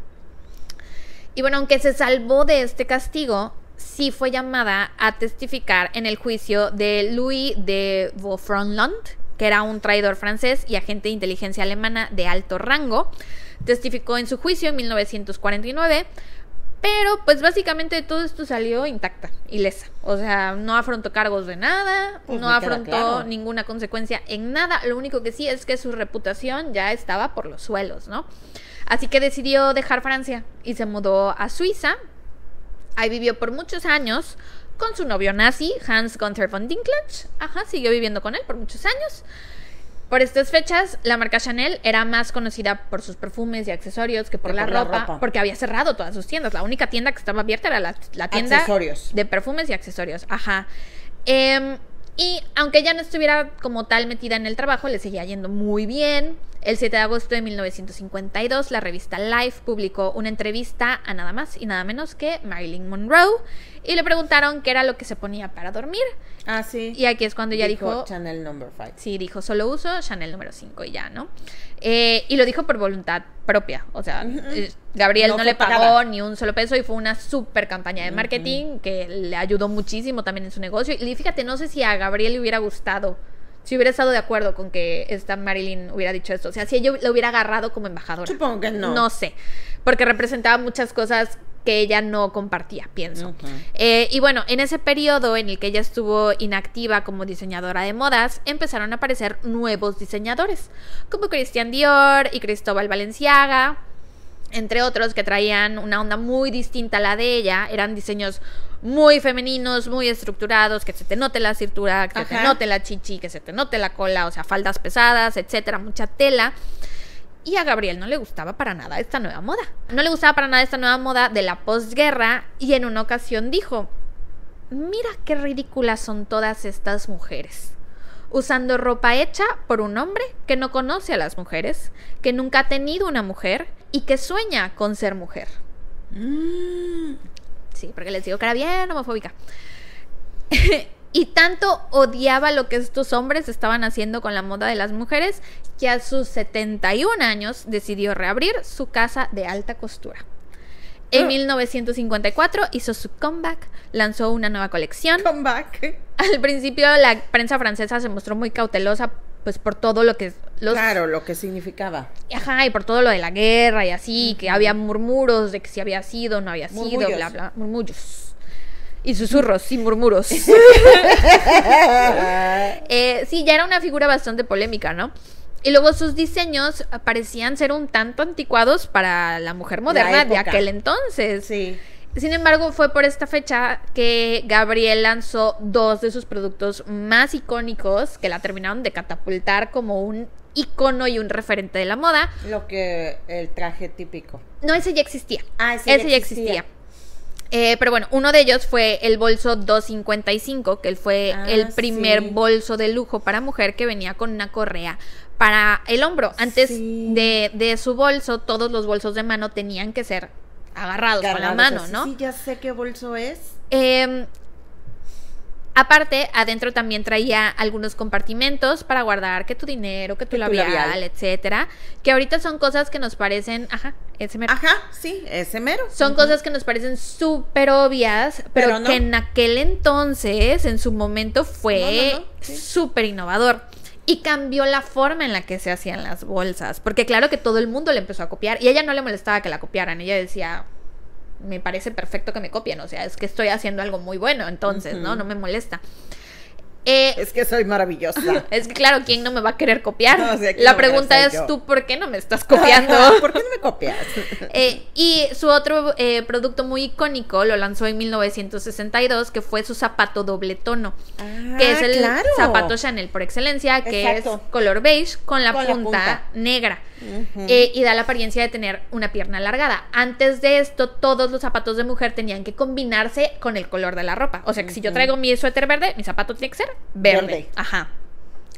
Y bueno, aunque se salvó de este castigo, sí fue llamada a testificar en el juicio de Louis de Vaufremont, que era un traidor francés y agente de inteligencia alemana de alto rango. Testificó en su juicio en 1949, pero pues básicamente todo esto salió intacta, ilesa. O sea, no afrontó cargos de nada, pues no afrontó ninguna consecuencia en nada. Lo único que sí es que su reputación ya estaba por los suelos, ¿no? Así que decidió dejar Francia y se mudó a Suiza. Ahí vivió por muchos años con su novio nazi, Hans Gunther von Dinklage. Ajá, siguió viviendo con él por muchos años. Por estas fechas, la marca Chanel era más conocida por sus perfumes y accesorios que por la ropa, porque había cerrado todas sus tiendas. La única tienda que estaba abierta era la tienda de perfumes y accesorios. Ajá. Y aunque ya no estuviera como tal metida en el trabajo, le seguía yendo muy bien. El 7 de agosto de 1952, la revista Life publicó una entrevista a nada más y nada menos que Marilyn Monroe. Y le preguntaron qué era lo que se ponía para dormir. Ah, sí. Y aquí es cuando ella dijo... Chanel número 5. Sí, dijo, solo uso Chanel número 5 y ya, ¿no? Y lo dijo por voluntad propia. O sea, Gabrielle no le pagó ni un solo peso y fue una súper campaña de marketing que le ayudó muchísimo también en su negocio. Y fíjate, no sé si a Gabrielle le hubiera gustado, si hubiera estado de acuerdo con que esta Marilyn hubiera dicho esto. O sea, si ella lo hubiera agarrado como embajadora. Supongo que no. No sé. Porque representaba muchas cosas que ella no compartía, pienso. Y bueno, en ese periodo en el que ella estuvo inactiva como diseñadora de modas, empezaron a aparecer nuevos diseñadores, como Christian Dior y Cristóbal Balenciaga, entre otros, que traían una onda muy distinta a la de ella. Eran diseños muy femeninos, muy estructurados, que se te note la cintura, que se te note la chichi, que se te note la cola, o sea, faldas pesadas, etcétera, mucha tela. Y a Gabrielle no le gustaba para nada esta nueva moda. No le gustaba para nada esta nueva moda de la posguerra, y en una ocasión dijo: mira qué ridículas son todas estas mujeres, usando ropa hecha por un hombre que no conoce a las mujeres, que nunca ha tenido una mujer y que sueña con ser mujer. Sí, porque les digo que era bien homofóbica. Y tanto odiaba lo que estos hombres estaban haciendo con la moda de las mujeres, que a sus 71 años decidió reabrir su casa de alta costura. En 1954 hizo su comeback, lanzó una nueva colección. Al principio la prensa francesa se mostró muy cautelosa, pues por todo lo que... Claro, lo que significaba. Ajá, y por todo lo de la guerra y así, que había murmuros de que si había sido, no había sido, bla, bla, murmullos. Y susurros y murmuros. Sí, ya era una figura bastante polémica, ¿no? Y luego sus diseños parecían ser un tanto anticuados para la mujer moderna de aquel entonces. Sí. Sin embargo, fue por esta fecha que Gabrielle lanzó dos de sus productos más icónicos que la terminaron de catapultar como un icono y un referente de la moda. Lo que el traje típico. No, ese ya existía. Ah, ese ya existía. Pero bueno, uno de ellos fue el bolso 255, que fue el primer bolso de lujo para mujer que venía con una correa para el hombro. Antes de su bolso, todos los bolsos de mano tenían que ser agarrados con la mano, ¿no? Sí, ya sé qué bolso es. Aparte, adentro también traía algunos compartimentos para guardar que tu dinero, que tu labial, etcétera, que ahorita son cosas que nos parecen, ese mero. Son cosas que nos parecen súper obvias, pero que en aquel entonces, en su momento, fue súper innovador. Y cambió la forma en la que se hacían las bolsas, porque claro que todo el mundo le empezó a copiar, y a ella no le molestaba que la copiaran. Ella decía: me parece perfecto que me copien, o sea, es que estoy haciendo algo muy bueno, entonces, ¿no? No me molesta. Es que soy maravillosa. Es que, claro, ¿quién no me va a querer copiar? No, o sea, la pregunta es, ¿tú por qué no me estás copiando? ¿Por qué no me copias? Y su otro producto muy icónico lo lanzó en 1962, que fue su zapato doble tono, que es el zapato Chanel por excelencia, que es color beige con la punta negra. y da la apariencia de tener una pierna alargada. Antes de esto, todos los zapatos de mujer tenían que combinarse con el color de la ropa. O sea, que si yo traigo mi suéter verde, mi zapato tiene que ser verde. Ajá.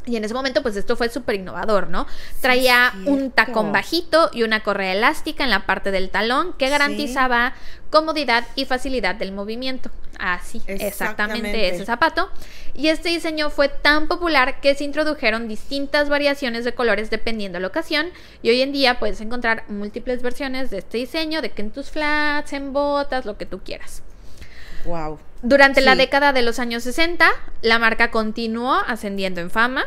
Y en ese momento, pues esto fue súper innovador, ¿no? Traía un tacón bajito y una correa elástica en la parte del talón que garantizaba comodidad y facilidad del movimiento. Así, exactamente ese zapato. Y este diseño fue tan popular que se introdujeron distintas variaciones de colores dependiendo de la ocasión. Y hoy en día puedes encontrar múltiples versiones de este diseño, de que en tus flats, en botas, lo que tú quieras. Wow. Durante la década de los años 60, la marca continuó ascendiendo en fama.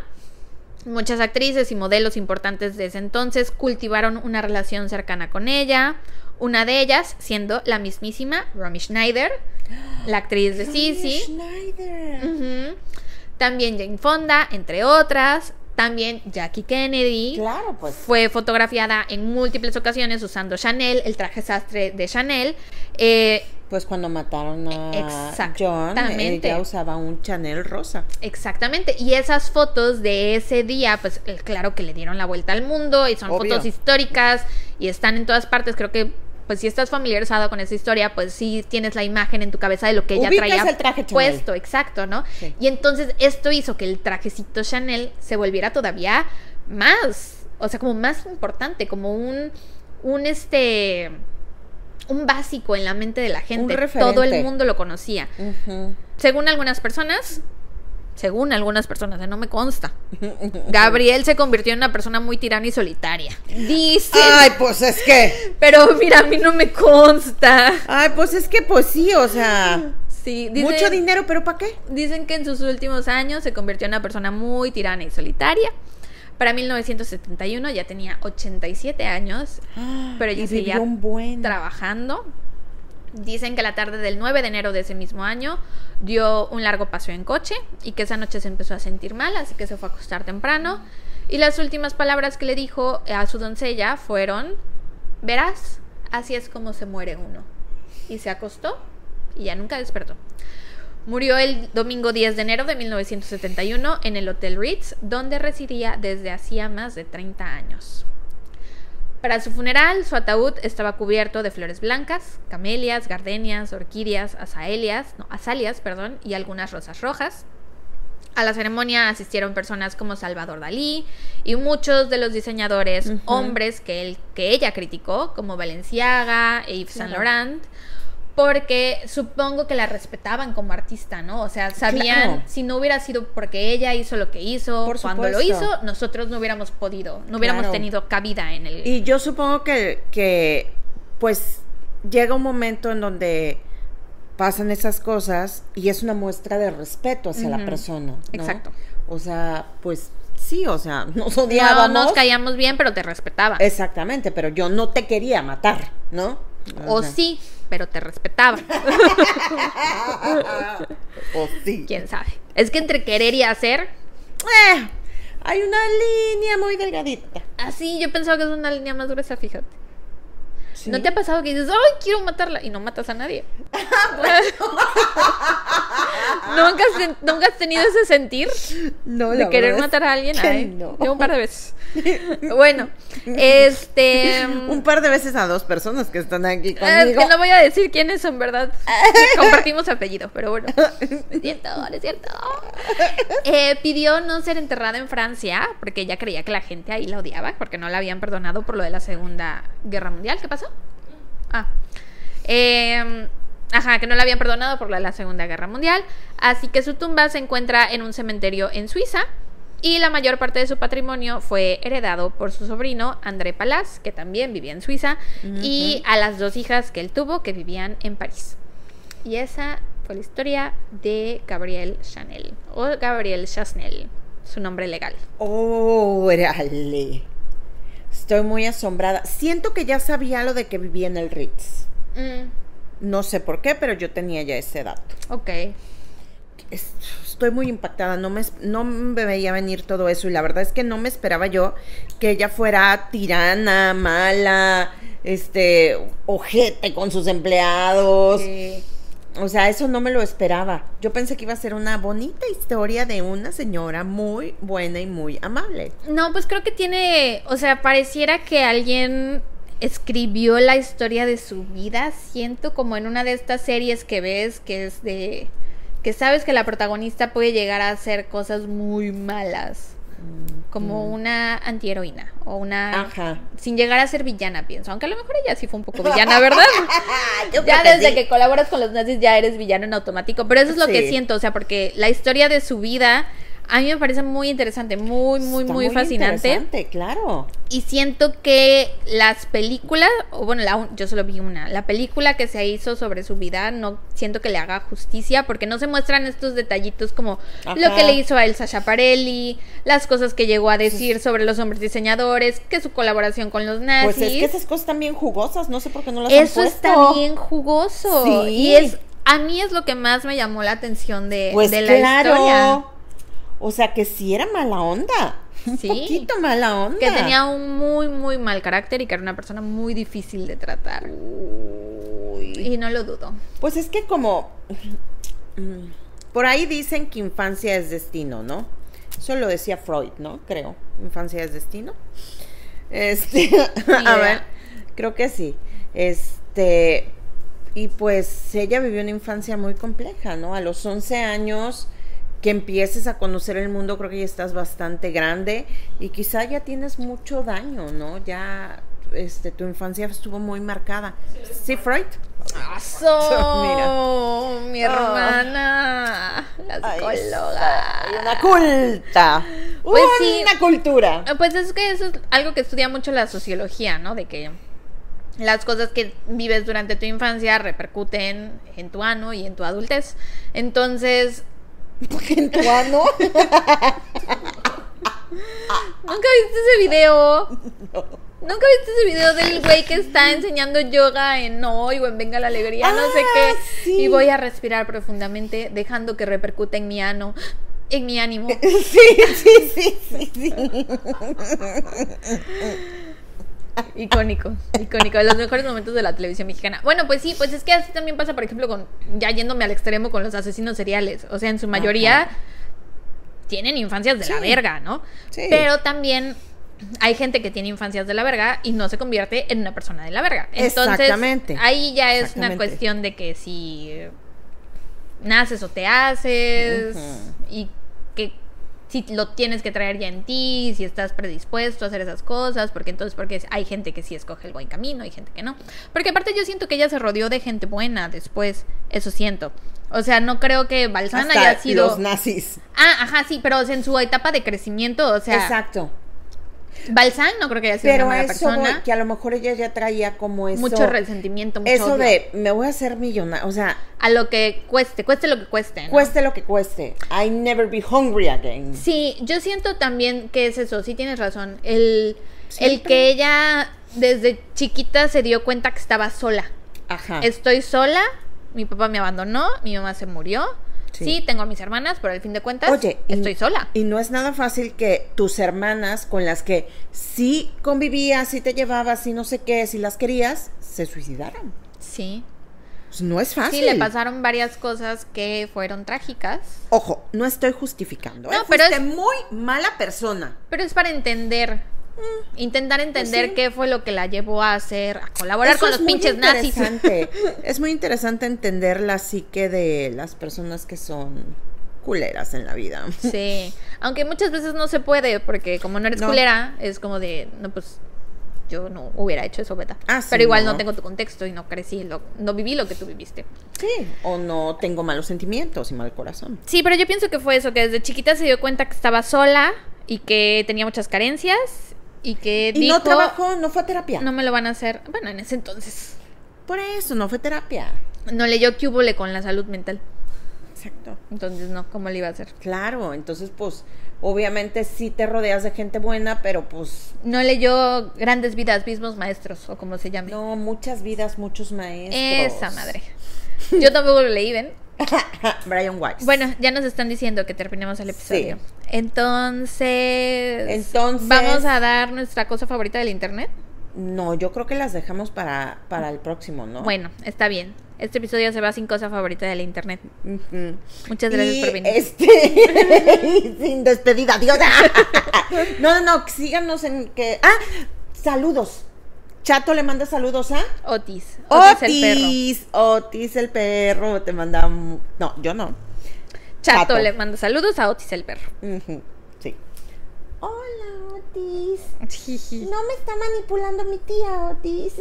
Muchas actrices y modelos importantes de ese entonces cultivaron una relación cercana con ella. Una de ellas siendo la mismísima Romy Schneider, la actriz de Sisi. También Jane Fonda, entre otras. También Jackie Kennedy. Claro, pues. Fue fotografiada en múltiples ocasiones usando Chanel, el traje sastre de Chanel. Pues cuando mataron a John, ella usaba un Chanel rosa. Exactamente, y esas fotos de ese día, pues claro que le dieron la vuelta al mundo, y son fotos históricas, y están en todas partes. Creo que, pues si estás familiarizado con esa historia, pues sí tienes la imagen en tu cabeza de lo que ella traía el traje puesto, exacto, ¿no? Sí. Y entonces esto hizo que el trajecito Chanel se volviera todavía más, o sea, como más importante, como un básico en la mente de la gente. Todo el mundo lo conocía. Según algunas personas, no me consta, Gabrielle se convirtió en una persona muy tirana y solitaria. Dicen. Ay, pues es que. Pero mira, a mí no me consta. Ay, pues es que pues sí, o sea. Sí, dicen, mucho dinero, pero ¿para qué? Dicen que en sus últimos años se convirtió en una persona muy tirana y solitaria. Para 1971 ya tenía 87 años, pero ella seguía trabajando. Dicen que la tarde del 9 de enero de ese mismo año dio un largo paseo en coche y que esa noche se empezó a sentir mal, así que se fue a acostar temprano. Y las últimas palabras que le dijo a su doncella fueron: verás, así es como se muere uno. Y se acostó y ya nunca despertó. Murió el domingo 10 de enero de 1971 en el Hotel Ritz, donde residía desde hacía más de 30 años. Para su funeral, su ataúd estaba cubierto de flores blancas, camelias, gardenias, orquídeas, azaleas, y algunas rosas rojas. A la ceremonia asistieron personas como Salvador Dalí y muchos de los diseñadores hombres que ella criticó, como Balenciaga e Yves Saint Laurent, porque supongo que la respetaban como artista, ¿no? O sea, sabían, si no hubiera sido porque ella hizo lo que hizo, cuando lo hizo, nosotros no hubiéramos podido, no hubiéramos tenido cabida en el... Y yo supongo que pues llega un momento en donde pasan esas cosas y es una muestra de respeto hacia la persona, ¿no? Exacto. O sea, pues... Sí, o sea, nos odiábamos. No nos caíamos bien, pero te respetaba. Exactamente, pero yo no te quería matar, ¿no? O sí, pero te respetaba. O sí. ¿Quién sabe? Es que entre querer y hacer... hay una línea muy delgadita. Así, yo pensaba que es una línea más gruesa, fíjate. ¿Sí? ¿No te ha pasado que dices, ay, quiero matarla? Y no matas a nadie. ¿Nunca has tenido ese sentir de querer matar a alguien? Yo un par de veces. Bueno, un par de veces a dos personas que están aquí conmigo. Es que no voy a decir quiénes son, ¿verdad? Compartimos apellido, pero bueno. Es cierto, es cierto. Pidió no ser enterrada en Francia porque ella creía que la gente ahí la odiaba porque no la habían perdonado por lo de la Segunda Guerra Mundial. ¿Qué pasó? Que no la habían perdonado por la Segunda Guerra Mundial. Así que su tumba se encuentra en un cementerio en Suiza. Y la mayor parte de su patrimonio fue heredado por su sobrino André Palasse, que también vivía en Suiza, y a las dos hijas que él tuvo, que vivían en París. Y esa fue la historia de Gabrielle Chanel, o Gabrielle Chasnel, su nombre legal. ¡Órale! Estoy muy asombrada. Siento que ya sabía lo de que vivía en el Ritz. No sé por qué, pero yo tenía ya ese dato. Ok. Estoy muy impactada. No me veía venir todo eso. Y la verdad es que no me esperaba yo que ella fuera tirana, mala, ojete con sus empleados. O sea, eso no me lo esperaba. Yo pensé que iba a ser una bonita historia de una señora muy buena y muy amable. No, pues creo que tiene... O sea, pareciera que alguien escribió la historia de su vida. Siento como en una de estas series que ves que es de... Que sabes que la protagonista puede llegar a hacer cosas muy malas. Como una antiheroína o una... Ajá. Sin llegar a ser villana, pienso. Aunque a lo mejor ella sí fue un poco villana, ¿verdad? Ya desde que colaboras con los nazis ya eres villano en automático. Pero eso es lo que siento, o sea, porque la historia de su vida a mí me parece muy interesante, muy fascinante. Interesante, claro. Y siento que las películas, o bueno, yo solo vi una, la película que se hizo sobre su vida, no siento que le haga justicia, porque no se muestran estos detallitos como lo que le hizo a Elsa Schiaparelli, las cosas que llegó a decir sobre los hombres diseñadores, que su colaboración con los nazis. Pues es que esas cosas están bien jugosas, no sé por qué no las han puesto. Eso está bien jugoso. Sí. Y a mí es lo que más me llamó la atención de la historia. O sea, que sí era mala onda. Sí. Un poquito mala onda. Que tenía un muy mal carácter y que era una persona muy difícil de tratar. Uy. Y no lo dudo. Pues es que como... Por ahí dicen que infancia es destino, ¿no? Eso lo decía Freud, ¿no? Creo. Infancia es destino. A ver, creo que sí. Y pues ella vivió una infancia muy compleja, ¿no? A los 11 años... que empieces a conocer el mundo, creo que ya estás bastante grande y quizá ya tienes mucho daño, ¿no? Ya tu infancia estuvo muy marcada. ¿Sí, Freud? ¡Aso! Mira. Mi hermana, la psicóloga. Una culta. Pues una cultura. Pues es que eso es algo que estudia mucho la sociología, ¿no? De que las cosas que vives durante tu infancia repercuten en tu ano y en tu adultez. Entonces... ¿En tu ano? ¿Nunca viste ese video? No. ¿Nunca viste ese video del güey que está enseñando yoga en Hoy o en Venga la Alegría? No sé qué. Sí. Y voy a respirar profundamente, dejando que repercute en mi ano, en mi ánimo. Sí. Icónico, de los mejores momentos de la televisión mexicana. Bueno, pues sí, pues es que así también pasa, por ejemplo, ya yéndome al extremo con los asesinos seriales. O sea, en su mayoría tienen infancias de la verga, ¿no? Sí. Pero también hay gente que tiene infancias de la verga y no se convierte en una persona de la verga. Entonces, ahí ya es una cuestión de que si naces o te haces y que... si lo tienes que traer ya en ti, si estás predispuesto a hacer esas cosas, porque hay gente que sí escoge el buen camino, hay gente que no. Porque aparte yo siento que ella se rodeó de gente buena después, eso siento. O sea, no creo que Balsan haya sido... los nazis. Sí, pero en su etapa de crecimiento, o sea... Exacto. Balsan no creo que haya sido una mala persona. Pero que a lo mejor ella ya traía como eso... mucho resentimiento, mucho odio. Eso de, me voy a hacer millonaria, o sea... a lo que cueste, cueste lo que cueste, ¿no? Cueste lo que cueste. I never be hungry again. Sí, yo siento también que es eso, sí tienes razón. El que ella desde chiquita se dio cuenta que estaba sola. Ajá. Estoy sola, mi papá me abandonó, mi mamá se murió. Sí, tengo a mis hermanas, pero al fin de cuentas estoy sola. Y no es nada fácil que tus hermanas, con las que sí convivías, sí te llevabas, sí no sé qué, sí las querías, se suicidaron. Sí. Pues no es fácil. Sí, le pasaron varias cosas que fueron trágicas. Ojo, no estoy justificando. No, pero fuiste muy mala persona. Pero es para entender... intentar entender qué fue lo que la llevó a hacer, a colaborar con los pinches nazis. Es muy interesante entender la psique de las personas que son culeras en la vida. Sí, aunque muchas veces no se puede, porque como no eres culera, es como de, no, pues yo no hubiera hecho eso, ¿verdad? Pero igual no tengo tu contexto y no crecí, no viví lo que tú viviste. Sí, o no tengo malos sentimientos y mal corazón. Sí, pero yo pienso que fue eso, que desde chiquita se dio cuenta que estaba sola y que tenía muchas carencias. Y que dijo, no trabajó, no fue a terapia. No me lo van a hacer. Bueno, en ese entonces. Por eso, no fue terapia. No leyó qué húbole con la salud mental. Exacto. Entonces, no, ¿cómo le iba a hacer? Claro, entonces, pues, obviamente sí te rodeas de gente buena, pero pues... No leyó Grandes Vidas, mismos maestros, o como se llame. No, Muchas Vidas, muchos maestros. Esa madre. Yo tampoco lo leí, ¿ven? Brian Weiss. Bueno, ya nos están diciendo que terminemos el episodio. Sí. Entonces, ¿vamos a dar nuestra cosa favorita del internet? No, yo creo que las dejamos para el próximo, ¿no? Bueno, está bien. Este episodio se va a 5 cosas favoritas de la internet. Muchas gracias por venir. Sin despedida, Dios. No, síganos en que... Ah, saludos. Chato le manda saludos a... Otis. Otis el perro te manda... No, yo no. Chato le manda saludos a Otis el perro. Sí. Hola, Otis. No me está manipulando mi tía, Otis.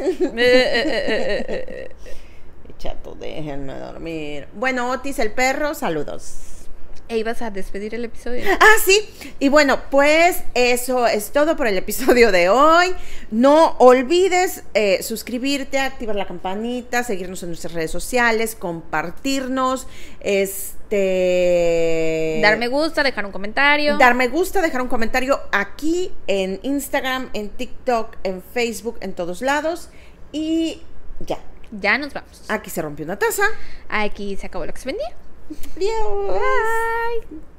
Chato, déjenme dormir. Bueno, Otis el perro, saludos. E ibas a despedir el episodio. Ah, sí. Y bueno, pues eso es todo por el episodio de hoy. No olvides suscribirte, activar la campanita, seguirnos en nuestras redes sociales, compartirnos, dar me gusta, dejar un comentario. Dar me gusta, dejar un comentario aquí en Instagram, en TikTok, en Facebook, en todos lados. Y ya. Ya nos vamos. Aquí se rompió una taza. Aquí se acabó lo que se vendía. Adiós. Bye.